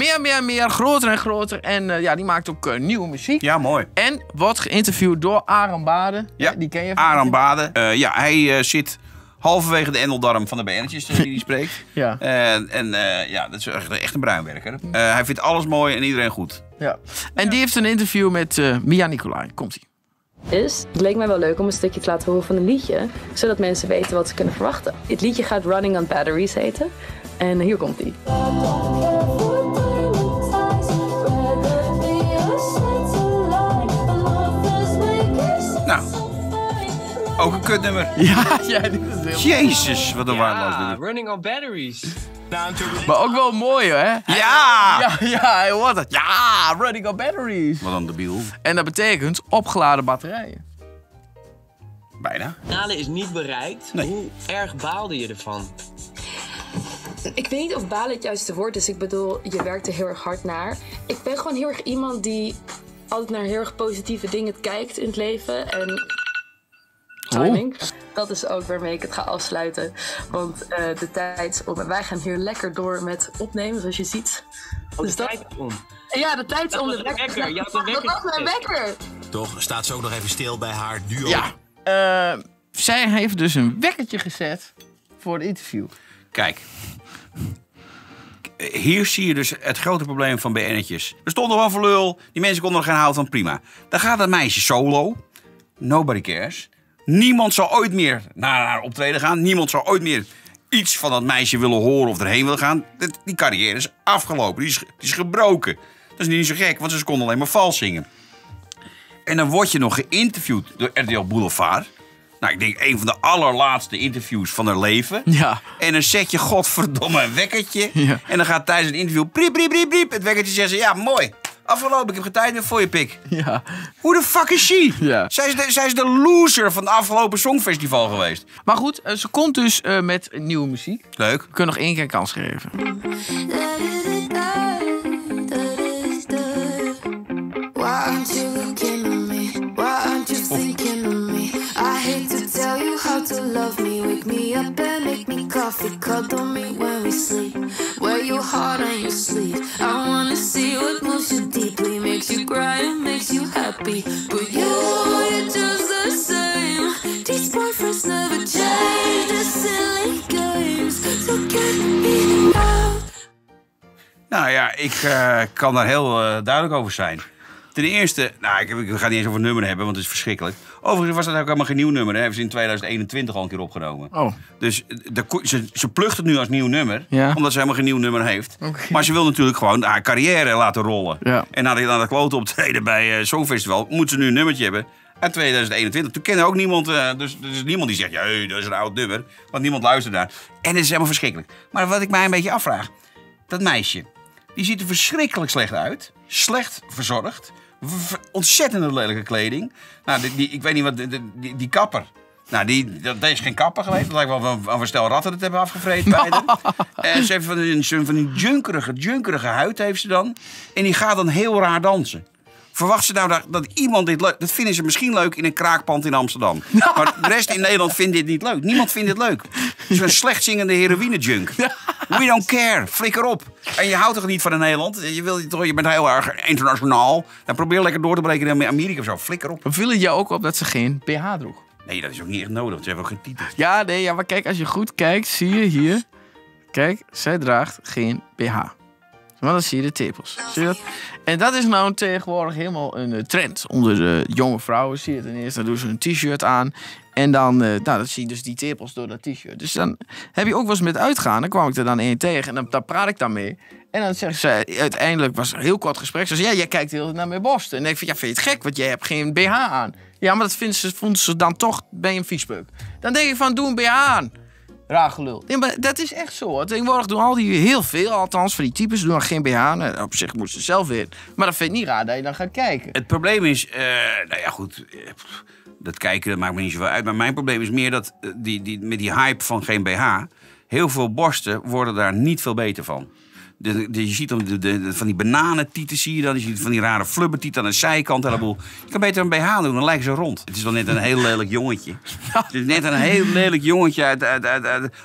meer, groter en groter. En ja, die maakt ook nieuwe muziek. Ja, mooi. En wordt geïnterviewd door Aram Baden. Ja, die ken je van. Aram Baden. Ja, hij zit... halverwege de endeldarm van de BN'tjes die hij spreekt. Ja. En ja, dat is echt een bruinwerker. Hij vindt alles mooi en iedereen goed. Ja. En die heeft een interview met Mia Nicolai. Komt-ie. Het leek mij wel leuk om een stukje te laten horen van een liedje. Zodat mensen weten wat ze kunnen verwachten. Het liedje gaat Running on Batteries heten. En hier komt-ie. Ook een kutnummer. Ja, dit is heel... Jezus, wat een waardeloos nummer. Running on Batteries. Maar ook wel mooi, hè? Ja, hij hoort dat. Ja, Running on Batteries. Wat een debiel. En dat betekent opgeladen batterijen. Bijna. De finale is niet bereikt. Nee. Hoe erg baalde je ervan? Ik weet niet of balen het juiste woord is. Ik bedoel, je werkt er heel erg hard naar. Ik ben gewoon heel erg iemand die altijd naar heel erg positieve dingen kijkt in het leven. En... timing. Dat is ook waarmee ik het ga afsluiten. Want de tijd... Wij gaan hier lekker door met opnemen, zoals je ziet. Dus de tijd om. Ja, de tijd om de wekker. Ja, dat was mijn wekker. Toch staat ze ook nog even stil bij haar duo. Ja, zij heeft dus een wekkertje gezet voor het interview. Kijk. Hier zie je dus het grote probleem van BN'tjes. We stonden wel voor lul. Die mensen konden er geen hout van. Prima. Dan gaat dat meisje solo. Nobody cares. Niemand zal ooit meer naar haar optreden gaan. Niemand zal ooit meer iets van dat meisje willen horen of erheen willen gaan. Die carrière is afgelopen. Die is gebroken. Dat is niet zo gek, want ze konden alleen maar vals zingen. En dan word je nog geïnterviewd door RTL Boulevard. Nou, ik denk een van de allerlaatste interviews van haar leven. Ja. En dan zet je godverdomme een wekkertje. Ja. En dan gaat tijdens een interview... priep, priep, priep, priep. Het wekkertje zegt ze, ja, mooi. Afgelopen, ik heb geen tijd meer voor je pik. Ja. Hoe de fuck is she? Ja. Zij is de loser van het afgelopen Songfestival geweest. Maar goed, ze komt dus met nieuwe muziek. Leuk. We kunnen nog 1 keer kans geven. Nou ja, ik kan daar heel duidelijk over zijn. Ten eerste, nou, we gaan niet eens over het nummer hebben, want het is verschrikkelijk. Overigens was dat ook helemaal geen nieuw nummer. Dat hebben ze in 2021 al een keer opgenomen. Oh. Dus ze plucht het nu als nieuw nummer, ja, omdat ze helemaal geen nieuw nummer heeft. Okay. Maar ze wil natuurlijk gewoon haar carrière laten rollen. Ja. En na dat klote optreden bij Songfestival moet ze nu een nummertje hebben uit 2021. Toen kende ook niemand, dus er is niemand die zegt, ja, dat is een oud nummer. Want niemand luistert naar. En het is helemaal verschrikkelijk. Maar wat ik mij een beetje afvraag, dat meisje, die ziet er verschrikkelijk slecht uit. Slecht verzorgd. Ontzettend lelijke kleding. Nou, ik weet niet wat... Die kapper. Nou, dat is geen kapper geweest. Dat lijkt wel of een stel ratten dat hebben afgevreten bij hem. Ze heeft van die junkerige huid heeft ze dan. En die gaat dan heel raar dansen. Verwacht ze nou dat iemand dit leuk... Dat vinden ze misschien leuk in een kraakpand in Amsterdam. Maar de rest in Nederland vindt dit niet leuk. Niemand vindt dit leuk. Het is een slecht zingende heroïne-junk. We don't care. Flikker op. En je houdt toch niet van Nederland? Je bent heel erg internationaal. Dan probeer lekker door te breken in Amerika of zo. Flikker op. Viel het jou ook op dat ze geen BH droeg? Nee, dat is ook niet echt nodig. Ze hebben ook geen titels. Ja, nee, ja, maar kijk, als je goed kijkt, zie je hier. Kijk, zij draagt geen BH. Maar dan zie je de tepels. Zie je dat? En dat is nou tegenwoordig helemaal een trend. Onder de jonge vrouwen zie je het. En eerst dan doen ze een t-shirt aan. En dan, dan zie je dus die tepels door dat t-shirt. Dus dan heb je ook wel eens met uitgaan. Dan kwam ik er dan één tegen. En dan praat ik dan mee. En dan zegt zij, uiteindelijk was er een heel kort gesprek. Ze zei, ja, jij kijkt heel naar mijn borsten. En dan denk ik, ja, vind je het gek? Want jij hebt geen BH aan. Ja, maar dat vond ze dan toch bij een viespeuk. Dan denk ik van, doe een BH aan. Raar gelul. Ja, maar dat is echt zo, hoor. Tegenwoordig doen al die heel veel, althans van die types, doen geen BH. Nou, op zich moeten ze zelf weer. Maar dat vind ik niet raar dat je dan gaat kijken. Het probleem is, nou ja, goed, dat kijken dat maakt me niet zoveel uit. Maar mijn probleem is meer dat met die hype van geen BH, heel veel borsten worden daar niet veel beter van. Je ziet dan van die bananentieten, zie je dan. Je ziet van die rare flubbertieten aan de zijkant. Heleboel. Je kan beter een BH doen, dan lijken ze rond. Het is wel net een heel lelijk jongetje. Het is net een heel lelijk jongetje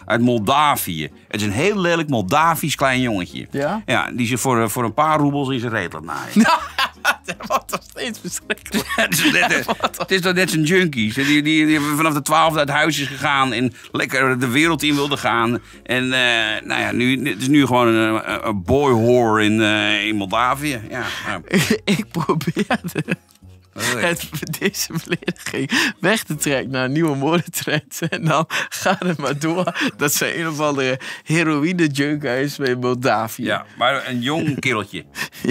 uit Moldavië. Het is een heel lelijk Moldavisch klein jongetje. Ja? Ja, die ze voor een paar roebels in zijn reet laat naaien. Dat wordt toch steeds verschrikkelijk. Het is toch net zijn junkies. Die vanaf de 12e uit huis is gegaan en lekker de wereld in wilde gaan. En nou ja, het is nu gewoon een boy whore in Moldavië. Ja, ik probeerde deze belediging weg te trekken naar een nieuwe modetrend. En dan gaat het maar door dat ze een of andere heroïne-junk is bij Moldavië. Ja, maar een jong kereltje.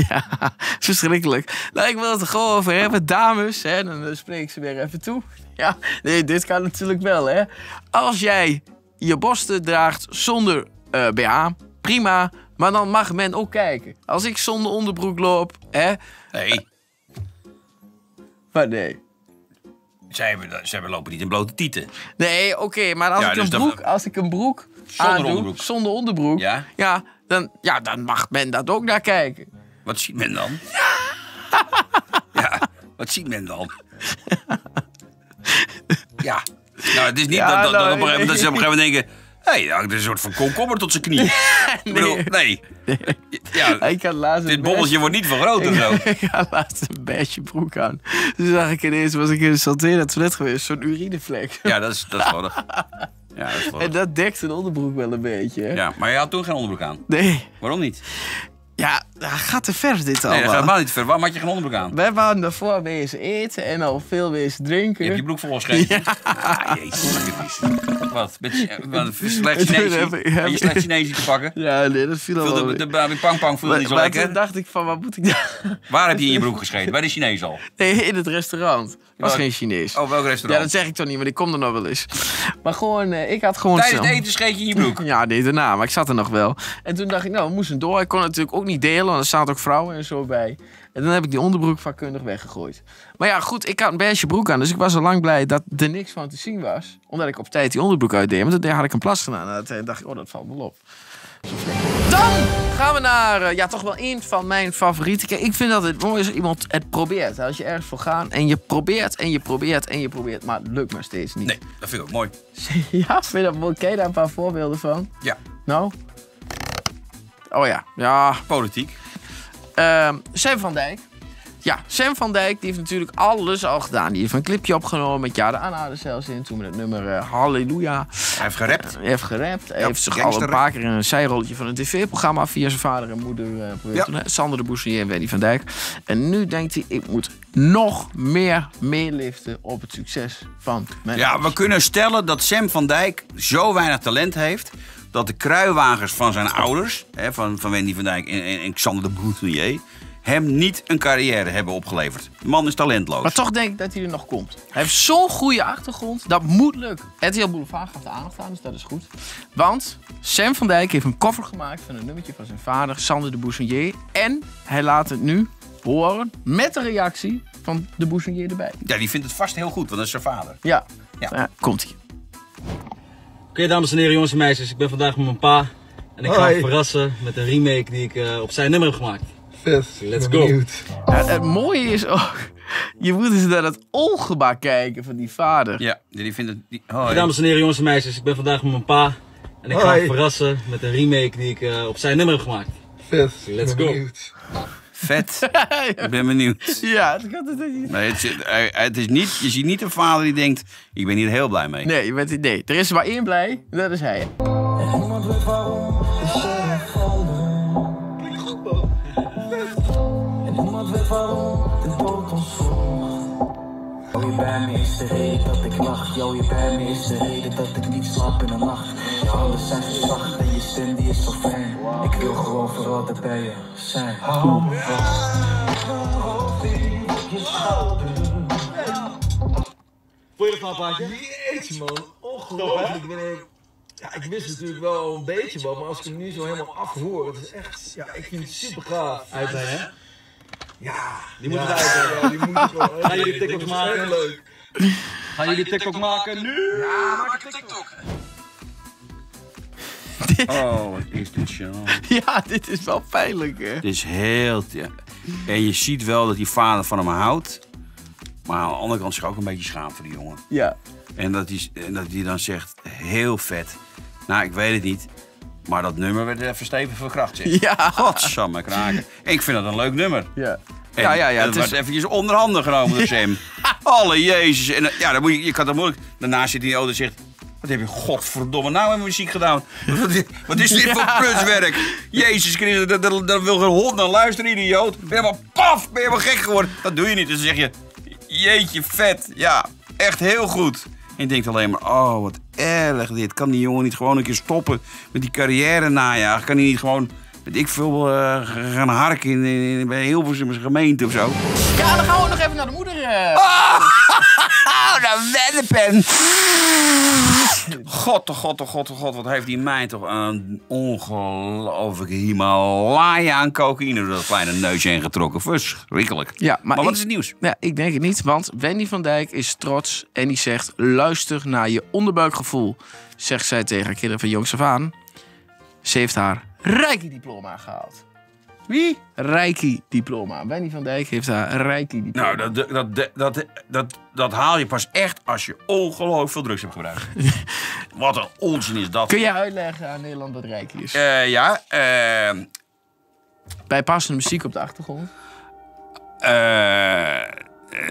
Ja, verschrikkelijk. Nou, ik wil het er gewoon over hebben. Dames, hè, dan spreek ik ze weer even toe. Ja, nee, dit kan natuurlijk wel, hè. Als jij je borsten draagt zonder BH, prima. Maar dan mag men ook kijken. Als ik zonder onderbroek loop, hè. Nee. Maar nee. Zij lopen niet in blote tieten. Nee, oké, maar als, ja, ik dus als ik een broek aandoe, zonder onderbroek, ja? Ja, dan mag men dat ook naar kijken. Wat ziet men dan? Ja, wat ziet men dan? Ja. Nou, het is niet dat ze op een gegeven moment denken, hé, dat is een soort van komkommer tot zijn knie. Nee. Ja, ik had laatst dit bobbeltje wordt niet vergroot of zo. Ik had laatst een beige broek aan. Toen zag ik ineens, was ik in een salteerde toilet geweest, zo'n urinevlek. Ja, dat is nodig. Ja, en dat dekt een onderbroek wel een beetje. Hè? Ja, maar je had toen geen onderbroek aan. Nee. Waarom niet? Ja, dat gaat te ver dit allemaal. Nee, dat gaat helemaal niet te ver. Waarom had je geen onderbroek aan? We waren daarvoor wezen eten en al veel wezen drinken. Je hebt je broek volgeschreven. Ja. Ah, jezus. Wat? Heb je slecht Chineesje te pakken? Ja, nee, dat viel al. De pang-pang voelde niet zo lekker. Toen dacht ik van, wat moet ik daar? Waar heb je in je broek geschreven? Bij de Chinees al? Nee, in het restaurant. Het was geen Chinees. Oh, welk restaurant? Ja, dat zeg ik toch niet, maar ik kom er nog wel eens. Maar gewoon, ik had gewoon... Tijdens het eten scheet je in je broek? Ja, nee, daarna, maar ik zat er nog wel. En toen dacht ik, nou, we moesten door. Ik kon natuurlijk ook niet delen, want er zaten ook vrouwen en zo bij. En dan heb ik die onderbroek vakkundig weggegooid. Maar ja, goed, ik had een beige broek aan, dus ik was al lang blij dat er niks van te zien was. Omdat ik op tijd die onderbroek uitdeed, want dan had ik een plas gedaan. En dan dacht ik, oh, dat valt wel op. Dan gaan we naar, ja, toch wel één van mijn favorieten. Kijk, ik vind dat het mooi is als iemand het probeert. Als je ergens voor gaat en je probeert en je probeert en je probeert, maar het lukt maar steeds niet. Nee, dat vind ik ook mooi. Ja, vind je dat mooi? Ken je daar een paar voorbeelden van? Ja. Nou? Oh ja, ja. Politiek. Sam van Dijk. Ja, Sam van Dijk die heeft natuurlijk alles al gedaan. Die heeft een clipje opgenomen met Ja, de aanhouders zelfs in. Toen met het nummer Halleluja. Hij heeft gerapt. Hij heeft gerapt. Hij heeft zich al een paar keer in een zijrolletje van een tv-programma via zijn vader en moeder geprobeerd. Ja. Sander de Bousserie en Wendy van Dijk. En nu denkt hij, ik moet nog meer meeliften op het succes van mijn ouders. We kunnen stellen dat Sam van Dijk zo weinig talent heeft dat de kruiwagens van zijn ouders, van Wendy van Dijk en Xander de Bousserie, hem niet een carrière hebben opgeleverd. De man is talentloos. Maar toch denk ik dat hij er nog komt. Hij heeft zo'n goede achtergrond, dat moet lukken. RTL Boulevard gaat de aandacht aan, dus dat is goed. Want Sam van Dijk heeft een cover gemaakt van een nummertje van zijn vader, Xander de Bousserie. En hij laat het nu horen met de reactie van de Bousserie erbij. Ja, die vindt het vast heel goed, want dat is zijn vader. Ja, ja. Komt-ie. Oké, dames en heren, jongens en meisjes. Ik ben vandaag met mijn pa. En ik ga hem verrassen met een remake die ik op zijn nummer heb gemaakt. Yes, let's go. Ja, het mooie is ook, je moet eens naar dat ongemak kijken van die vader. Ja, die vindt het... Dames en heren, jongens en meisjes. Ik ben vandaag met mijn pa. En ik ga hem verrassen met een remake die ik op zijn nummer heb gemaakt. Vet. Let's go. Benieuwd. Vet. Ik ben benieuwd. Ja, dat gaat het niet. Maar het is niet, je ziet niet een vader die denkt, ik ben hier heel blij mee. Nee, je bent niet, nee. Er is maar één blij, dat is hij. En niemand weet waarom de sterren vallen. Klinkt goed, man. En niemand weet waarom de dood ons volgt. Jou je bij me is de reden dat ik lach. Jou je bij me is de reden dat ik niet slaap in de nacht. Alles zijn verzacht en je stem die is zo fijn. Ik wil gewoon vooral bij je zijn. Hou me vast. Mijn hoofd in je schouder. Vond je dat papaatje? Jeetje man, ongelooflijk ben ik. Ja, ik wist natuurlijk wel een beetje wat, maar als ik hem nu zo helemaal afhoor, het is echt, ja, ik vind het super gaaf. Uitbreid, hè? Ja, die moet het uitbreiden. Ja, die moet het wel. Gaan jullie TikToks maken? Leuk. Gaan jullie TikTok maken nu? Ja, maak een TikTok. Oh, wat is dit show. Ja, dit is wel pijnlijk, hè? Dit is heel... Ja. En je ziet wel dat die vader van hem houdt. Maar aan de andere kant is hij ook een beetje schaam voor die jongen. Ja. En dat hij dan zegt, heel vet. Nou, ik weet het niet. Maar dat nummer werd even stevig verkracht, zeg. Ja. Godsamme kraken. Ik vind dat een leuk nummer. Ja. En, ja. Het werd eventjes onderhanden genomen door Sam. Alle jezus. En, ja, dan moet je kan dat moeilijk... Daarna zit hij in de auto en zegt... Wat heb je godverdomme nou met muziek gedaan? Wat is dit voor prutswerk? Jezus Christus, dat wil geen hond naar luisteren, idioot. Ben je helemaal paf, ben je helemaal gek geworden. Dat doe je niet. Dus dan zeg je, jeetje vet. Ja, echt heel goed. En je denkt alleen maar, oh wat erg dit. Kan die jongen niet gewoon een keer stoppen met die carrière najagen? Kan hij niet gewoon, weet ik veel, gaan harken bij Hilversumse gemeente of zo? Ja, dan gaan we nog even naar de moeder. Oh, nou weddenpen. God, wat heeft die meid toch een ongelooflijke Himalaya aan cocaïne door dat kleine neusje heen getrokken. Verschrikkelijk. Ja, maar wat is het nieuws? Ja, ik denk het niet, want Wendy van Dijk is trots en die zegt... Luister naar je onderbuikgevoel, zegt zij tegen haar kinderen van jongs af aan. Ze heeft haar Reiki-diploma gehaald. Wie? Reiki-diploma. Wendy van Dijk heeft haar Reiki-diploma. Nou, dat haal je pas echt als je ongelooflijk veel drugs hebt gebruikt. Wat een onzin is dat. Kun jij uitleggen aan Nederland wat Reiki is? Bijpassende muziek op de achtergrond.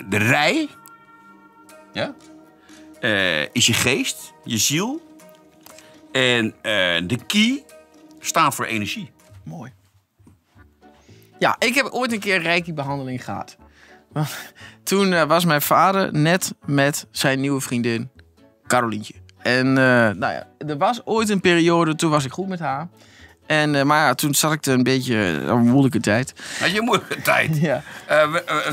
De rij. Ja? Is je geest, je ziel. En de ki staat voor energie. Mooi. Ja, ik heb ooit een keer Reiki-behandeling gehad. Toen was mijn vader net met zijn nieuwe vriendin Carolientje. En nou ja, er was ooit een periode, toen was ik goed met haar. En, maar ja, toen zat ik er een beetje een moeilijke tijd. Had je een moeilijke tijd? Ja.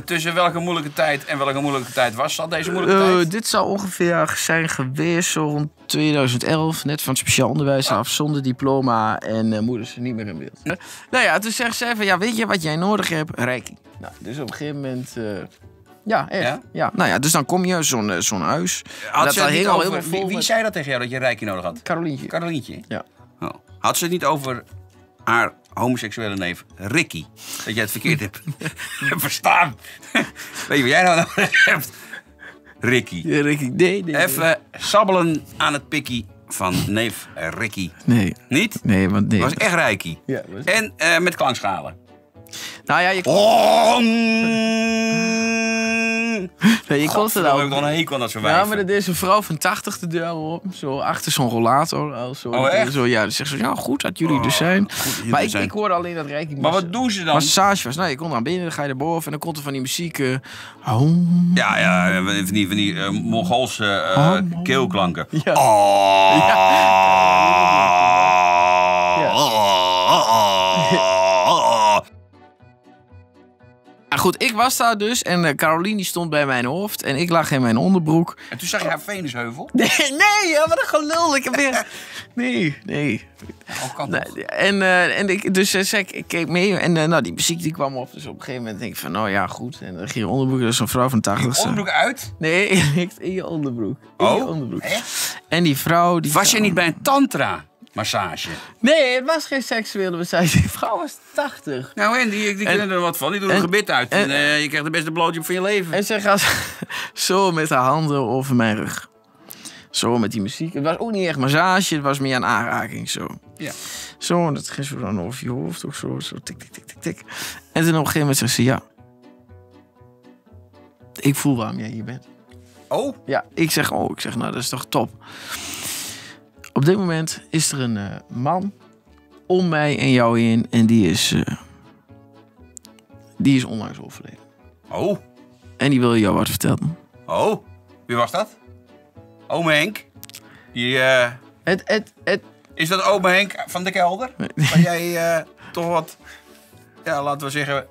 Tussen welke moeilijke tijd en welke moeilijke tijd was dat deze moeilijke tijd? Dit zou ongeveer zijn geweest zo rond 2011. Net van het speciaal onderwijs af, zonder diploma en moeders niet meer in beeld. Nou ja, toen zegt ze van, ja, weet je wat jij nodig hebt? Reiki. Nou, dus op een gegeven moment... Ja, echt. Ja? Ja. Nou ja, dus dan kom je zo'n huis. Dat heel over, wie zei dat tegen jou, dat je Reiki nodig had? Carolientje. Carolientje? Ja. Oh. Had ze het niet over haar homoseksuele neef Ricky? Dat jij het verkeerd hebt verstaan. Weet je wat jij nou nodig hebt? Ricky. Ja, Ricky. Nee. Even sabbelen aan het pikkie van neef Ricky. Nee. Niet? Nee, want nee. Het was echt Reiki. Ja, was... En met klankschalen. Nou ja, je kon... Oh, nee, je kon het ook. Dan een hekel aan dat soort wijven. Ja, maar er is een vrouw van 80 de deur op. Zo achter zo'n rollator. Zo, oh, echt? Zo, ja, dan zegt ze, ja, goed dat jullie er zijn. Maar ik hoorde alleen dat Reiki... Maar wat doen ze dan? Massage was. Nou, je kon naar binnen, dan ga je naar boven. En dan komt er van die muziek... Ja, van die Mongoolse keelklanken. Ja. Goed, ik was daar dus en Caroline die stond bij mijn hoofd en ik lag in mijn onderbroek. En toen zag je haar Venusheuvel? Nee, wat een gelul. Ik heb weer... Nee. Oh, kan dat. Ik keek mee en nou, die muziek die kwam op. Dus op een gegeven moment denk ik van, nou ja, goed. En dan ging je onderbroek, dat is een vrouw van 80. Je onderbroek uit? Nee, in je onderbroek. In je onderbroek. Echt? En die vrouw... Was je niet bij een tantra? Massage. Nee, het was geen seksuele massage. Die vrouw was 80. Nou, en die kunnen er wat van. Die doen een gebit uit. En je krijgt de beste blowjob van je leven. En zij gaat zo met haar handen over mijn rug. Zo met die muziek. Het was ook niet echt massage, het was meer een aanraking. Zo. Ja. Zo, dat ging zo dan over je hoofd of zo. Zo tik, tik, tik, tik, tik. En toen op een gegeven moment zegt ze: ja, ik voel waarom jij hier bent. Oh? Ja, ik zeg: oh, ik zeg, nou, dat is toch top. Op dit moment is er een man om mij en jou heen. En die is onlangs overleden. Oh. En die wil jou wat vertellen. Oh, wie was dat? Oom Henk. Die, Is dat oom Henk van de kelder? Nee. Waar jij toch wat, ja, laten we zeggen,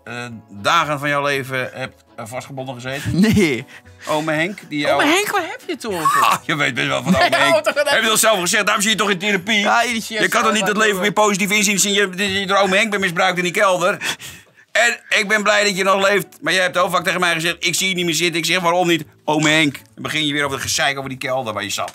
dagen van jouw leven hebt vastgebonden gezeten? Nee. Oom Henk, die jou... Oom Henk, waar heb je het over? Ah, je weet best wel van oom Henk. Heb je dat zelf gezegd? Daarom zie je toch in therapie? Ja, je kan toch niet het leven meer positief inzien sinds je door oom Henk bent misbruikt in die kelder? En ik ben blij dat je nog leeft. Maar jij hebt heel vaak tegen mij gezegd, ik zie je niet meer zitten. Ik zeg, waarom niet? Oom Henk. Dan begin je weer over het gezeik over die kelder waar je zat.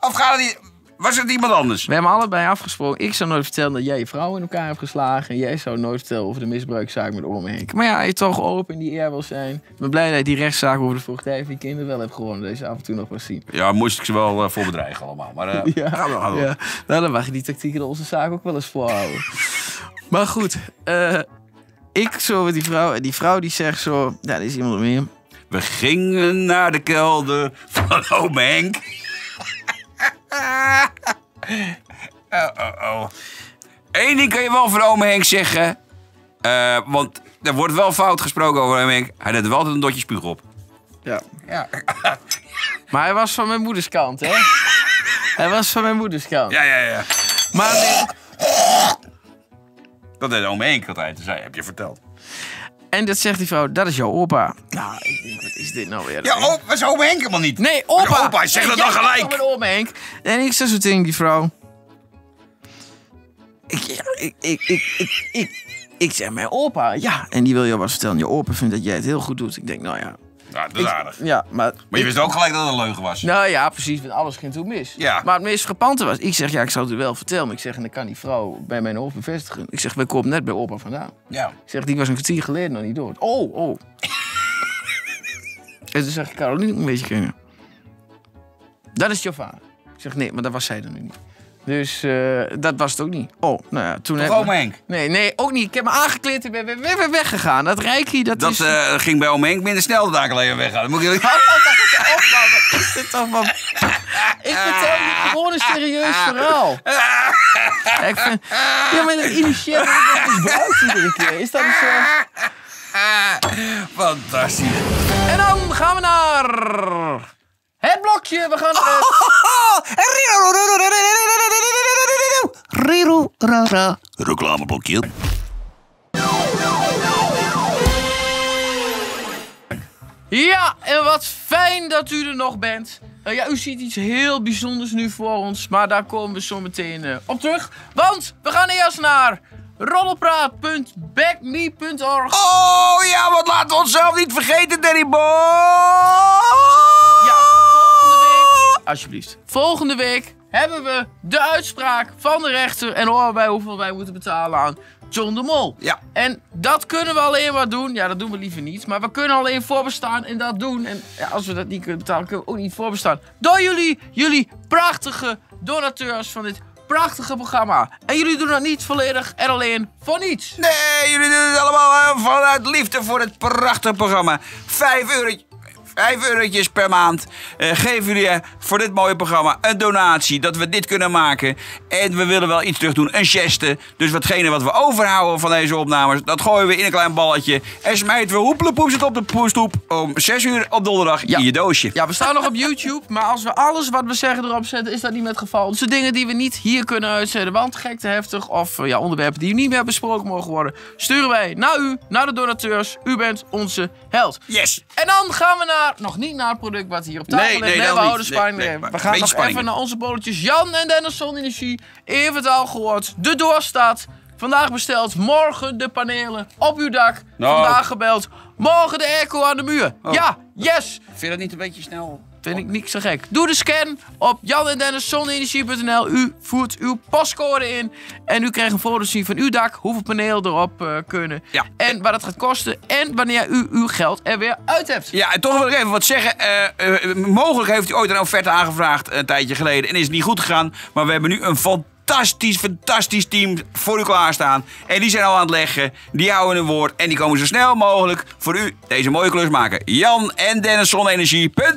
Of gaat het niet... Was het iemand anders? We hebben allebei afgesproken. Ik zou nooit vertellen dat jij je vrouw in elkaar hebt geslagen. En jij zou nooit vertellen over de misbruikzaak met oom Henk. Maar ja, je toch open in die eer wil zijn. Ik ben blij dat je die rechtszaak over de voogdij van je kinderen wel hebt gewonnen. Deze af en toe nog wel zien. Ja, moest ik ze wel voor bedreigen allemaal. Maar gaan we. Ja. Nou, dan mag je die tactieken in onze zaak ook wel eens voorhouden. Maar goed, ik zo met die vrouw, en die vrouw die zegt zo... Ja, er is iemand meer. We gingen naar de kelder van oom Henk. Oh. Eén ding kan je wel van oom Henk zeggen. Want er wordt wel fout gesproken over oom Henk. Hij deed wel altijd een dotje spuug op. Ja. Ja. Maar hij was van mijn moeders kant, hè? Hij was van mijn moeders kant. Ja, ja, ja. Maar... Dat deed oom Henk altijd, zei, heb je verteld. En dat zegt die vrouw, dat is jouw opa. Nou, ik denk, wat is dit nou weer? Ja, was oom Henk helemaal niet. Nee, opa. Opa, zeg dat dan gelijk. Ik ben oom Henk. En ik zeg zo tegen die vrouw. Ik zeg mijn opa, ja. En die wil jou wat vertellen. Je opa vindt dat jij het heel goed doet. Ik denk, nou ja. Ja, dat is aardig. Ja, maar je wist ook gelijk dat het een leugen was. Nou ja, precies. Want alles ging toen mis. Ja. Maar het meest frappante was... Ik zeg, ja, ik zou het u wel vertellen. Maar ik zeg, en dan kan die vrouw bij mijn hoofd bevestigen. Ik zeg, wij komen net bij opa vandaan. Ja. Ik zeg, die was een kwartier geleden nog niet dood. Oh, oh. En toen zeg ik, Caroline, een beetje kennen. Dat is jouw vader. Ik zeg, nee, maar dat was zij dan nu niet. Dus dat was het ook niet. Oh, nou ja, toen heb ik... oom Henk? Nee, nee, ook niet. Ik heb me aangekleed en ben weer weggegaan. Dat reiki, dat is... ging bij oom Henk minder snel dat ik alleen weggaan. Dat moet ik... Wat is dit toch, man? Ik vertel je gewoon een serieus verhaal. Ik vind... Ja, maar dat initiële gebruikt iedere keer. Is dat een soort... Fantastisch. En dan gaan we naar... Het blokje, we gaan... Reclameblokje. Ja, en wat fijn dat u er nog bent. Ja, u ziet iets heel bijzonders nu voor ons, maar daar komen we zo meteen op terug. Want we gaan eerst naar roddelpraat.backme.org. Oh ja, want laten we onszelf niet vergeten, Danny Boy! Alsjeblieft. Volgende week hebben we de uitspraak van de rechter en horen wij hoeveel wij moeten betalen aan John de Mol. Ja. En dat kunnen we alleen maar doen. Ja, dat doen we liever niet. Maar we kunnen alleen voorbestaan en dat doen. En ja, als we dat niet kunnen betalen, kunnen we ook niet voorbestaan. Door jullie prachtige donateurs van dit prachtige programma. En jullie doen dat niet volledig en alleen voor niets. Nee, jullie doen het allemaal vanuit liefde voor het prachtige programma. 5 eurotjes per maand geven jullie voor dit mooie programma een donatie. Dat we dit kunnen maken. En we willen wel iets terug doen. Een geste. Dus watgene wat we overhouden van deze opnames. Dat gooien we in een klein balletje. En smijten we hoepelepoeps het op de poestoep. Om 6 uur op donderdag in je doosje. Ja, we staan nog op YouTube. Maar als we alles wat we zeggen erop zetten, is dat niet het geval. Dus de dingen die we niet hier kunnen uitzenden. Want gek te heftig. Of ja, onderwerpen die niet meer besproken mogen worden. Sturen wij naar u. Naar de donateurs. U bent onze held. Yes. En dan gaan we naar... Nog niet naar het product wat hier op tafel ligt. Nee, we houden spanning. We gaan nog even naar onze bolletjes. Jan en Dennis Zonenergie. Even het al gehoord. De doorstaat. Vandaag besteld. Morgen de panelen op uw dak. Vandaag gebeld. Morgen de airco aan de muur. Oh. Ja, yes. Vind je dat niet een beetje snel? Vind ik niet zo gek. Doe de scan op janendenniszonenergie.nl. U voert uw pascode in. En u krijgt een foto zien van uw dak. Hoeveel paneel erop kunnen. Ja. En wat het gaat kosten. En wanneer u uw geld er weer uit hebt. Ja, en toch wil ik even wat zeggen. Mogelijk heeft u ooit een offerte aangevraagd een tijdje geleden. En is het niet goed gegaan. Maar we hebben nu een fantastisch team voor u klaarstaan. En die zijn al aan het leggen. Die houden hun woord. En die komen zo snel mogelijk voor u deze mooie klus maken. Jan en Dennis zonne-energie.nl.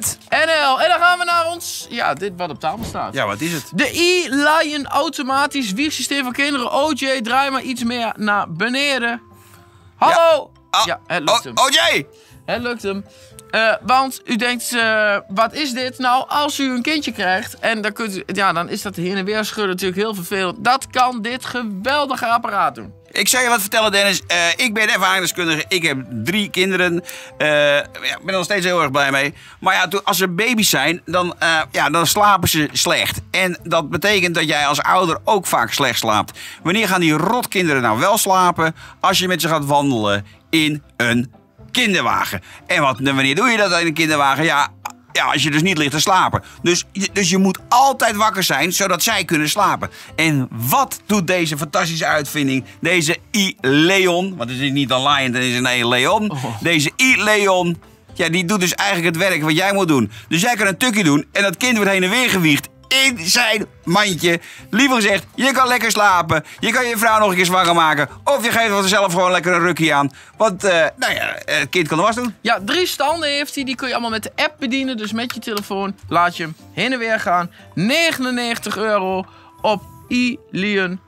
En dan gaan we naar ons... Ja, dit wat op tafel staat. Ja, wat is het? De e-Lion automatisch wiegsysteem voor kinderen. OJ, draai maar iets meer naar beneden. Hallo! Ja, ja, het lukt hem. OJ! Het lukt hem. Want u denkt, wat is dit? Nou, als u een kindje krijgt, en dan, kunt u, ja, dan is dat heen en weer schudden natuurlijk heel vervelend. Dat kan dit geweldige apparaat doen. Ik zou je wat vertellen, Dennis. Ik ben ervaringsdeskundige. Ik heb 3 kinderen. Ik ben er nog steeds heel erg blij mee. Maar ja, als ze baby's zijn, dan slapen ze slecht. En dat betekent dat jij als ouder ook vaak slecht slaapt. Wanneer gaan die rotkinderen nou wel slapen? Als je met ze gaat wandelen in een kinderwagen. En wanneer doe je dat in een kinderwagen? Ja, als je dus niet ligt te slapen. Dus je moet altijd wakker zijn, zodat zij kunnen slapen. En wat doet deze fantastische uitvinding? Deze e-Leon, want het is niet een lion, het is een e-Leon. Deze e-Leon, ja, die doet dus eigenlijk het werk wat jij moet doen. Dus jij kan een tukje doen en dat kind wordt heen en weer gewiegd in zijn mandje. Liever gezegd, je kan lekker slapen. Je kan je vrouw nog een keer zwanger maken. Of je geeft zelf gewoon lekker een rukkie aan. Want, het kind kan de was doen. Ja, 3 standen heeft hij. Die kun je allemaal met de app bedienen. Dus met je telefoon laat je hem heen en weer gaan. €99 op e-lion.nl.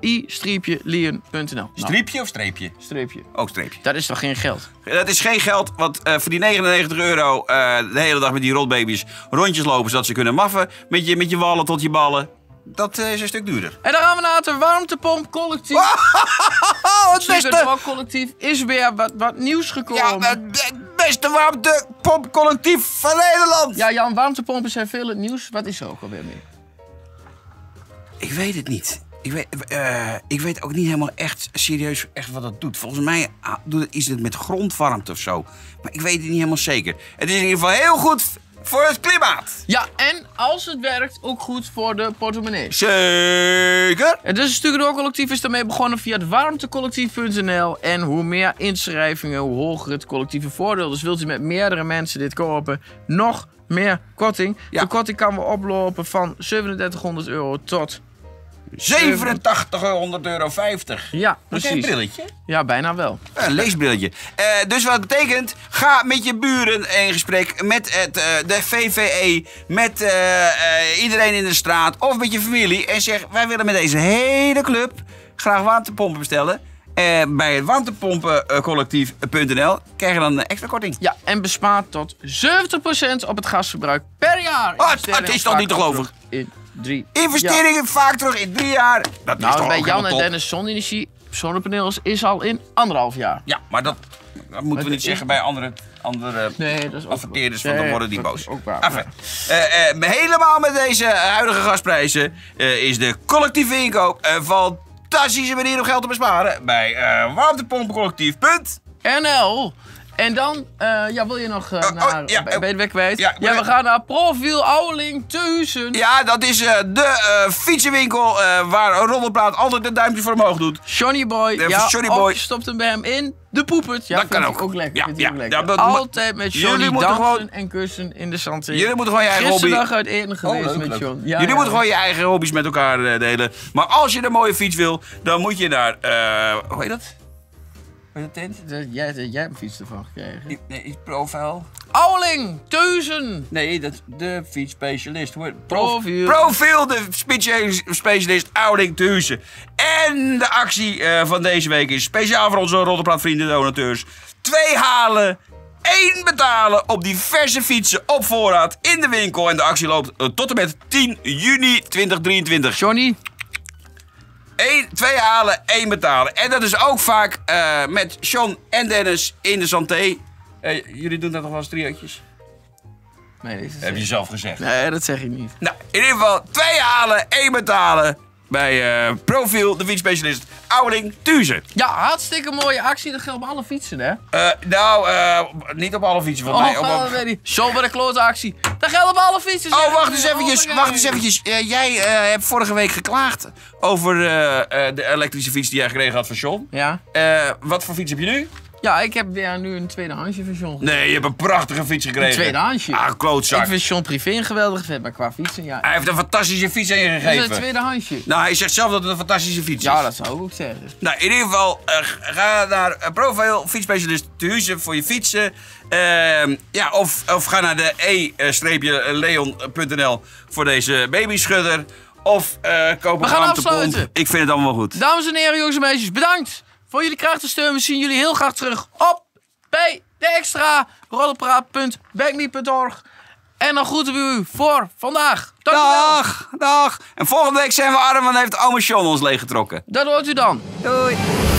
i-lion.nl. Streepje of streepje? Streepje. Ook streepje. Dat is toch geen geld? Dat is geen geld, want voor die €99 de hele dag met die rotbabies rondjes lopen zodat ze kunnen maffen. Met je wallen tot je ballen. Dat is een stuk duurder. En dan gaan we naar het warmtepomp collectief. Het beste collectief is weer wat nieuws gekomen. Ja, het beste warmtepomp collectief van Nederland. Ja, Jan, warmtepompen zijn veel het nieuws. Wat is er ook alweer mee? Ik weet het niet. Ik weet ook niet helemaal echt serieus wat dat doet. Volgens mij doet het iets met grondwarmte of zo. Maar ik weet het niet helemaal zeker. Het is in ieder geval heel goed voor het klimaat. Ja, en als het werkt, ook goed voor de portemonnee. Zeker! Het is een studentencollectief is daarmee begonnen via het warmtecollectief.nl. En hoe meer inschrijvingen, hoe hoger het collectieve voordeel. Dus wilt u met meerdere mensen dit kopen, nog meer korting. Ja. De korting kan wel oplopen van €3700 tot... €8750. Ja, precies. Een brilletje? Ja, bijna wel. Een leesbrilletje. Dus wat betekent, ga met je buren in gesprek, met de VVE, met iedereen in de straat of met je familie. En zeg, wij willen met deze hele club graag warmtepompen bestellen. Bij het warmtepompencollectief.nl krijg je dan een extra korting. Ja, en bespaart tot 70% op het gasverbruik per jaar. Het is toch niet te gelovig? Investeringen vaak terug in 3 jaar. Dat is toch bij Jan en Dennis Zonne-energie, zonnepaneels is al in 1,5 jaar. Ja, maar dat moeten we niet zeggen bij andere adverteerders, want dan worden die boos. Ook waar. Enfin, helemaal met deze huidige gasprijzen is de collectieve inkoop van fantastische manier om geld te besparen bij warmtepompencollectief.nl. En dan, wil je nog naar... ben je weg kwijt? Ja, we gaan naar Profiel Ouweling Thuizen. Ja, dat is de fietsenwinkel waar RoddelPraat altijd een duimpje voor omhoog doet. Johnny Boy. Johnny Boy. Of je stopt hem bij hem in. De poepert. Ja, dat kan ook lekker. Ja, lekker. Ja, altijd met Johnny dansen gewoon... en kussen in de zandtje. Jullie moeten gewoon je eigen hobby... Gisterdag uit eten geweest met John. Ja, jullie moeten gewoon je eigen hobby's met elkaar delen. Maar als je een mooie fiets wil, dan moet je naar... hoe heet dat? Wat is dat tent? Jij hebt een fiets ervan gekregen. Nee, is Profiel. Ouweling, Thuizen. Nee, dat is de fietsspecialist. Profiel. Profiel, de fietsspecialist Ouweling Thuizen. En de actie van deze week is speciaal voor onze RoddelPraat vrienden donateurs. 2 halen, 1 betalen op diverse fietsen op voorraad in de winkel. En de actie loopt tot en met 10 juni 2023. Johnny. 2 halen, 1 betalen. En dat is ook vaak met John en Dennis in de santé. Jullie doen dat nog wel eens triootjes? Nee, dat heb je zelf gezegd. Nee, dat zeg ik niet. Nou, in ieder geval 2 halen, 1 betalen. bij Profiel, de fietsspecialist Ouweling Tuzen. Ja, hartstikke mooie actie. Dat geldt op alle fietsen, hè? Niet op alle fietsen van mij. Sobere klote actie. Dat geldt op alle fietsen. Oh, wacht eens eventjes. Jij hebt vorige week geklaagd over de elektrische fiets die jij gekregen had van John. Ja. Wat voor fiets heb je nu? Ja, ik heb weer nu een tweedehandsje van John. Nee, je hebt een prachtige fiets gekregen. Een tweedehandsje? Ah, klootzak. Ik vind John privé een geweldige vet, maar qua fietsen, ja. Hij heeft een fantastische fiets aan je gegeven. Dat is een tweedehandsje. Nou, hij zegt zelf dat het een fantastische fiets is. Ja, dat zou ik ook zeggen. Nou, in ieder geval, ga naar Profiel, fietsspecialist Tuzen voor je fietsen. Ja, of ga naar de e-leon.nl voor deze babyschudder. Of koop een warmtepomp. Ik vind het allemaal goed. Dames en heren, jongens en meisjes, bedankt voor jullie krachtensteun. We zien jullie heel graag terug op bij de extra roddelpraat.backme.org. En dan groeten we u voor vandaag. Dag. En volgende week zijn we arm, want heeft oma John ons leeggetrokken. Dat hoort u dan. Doei.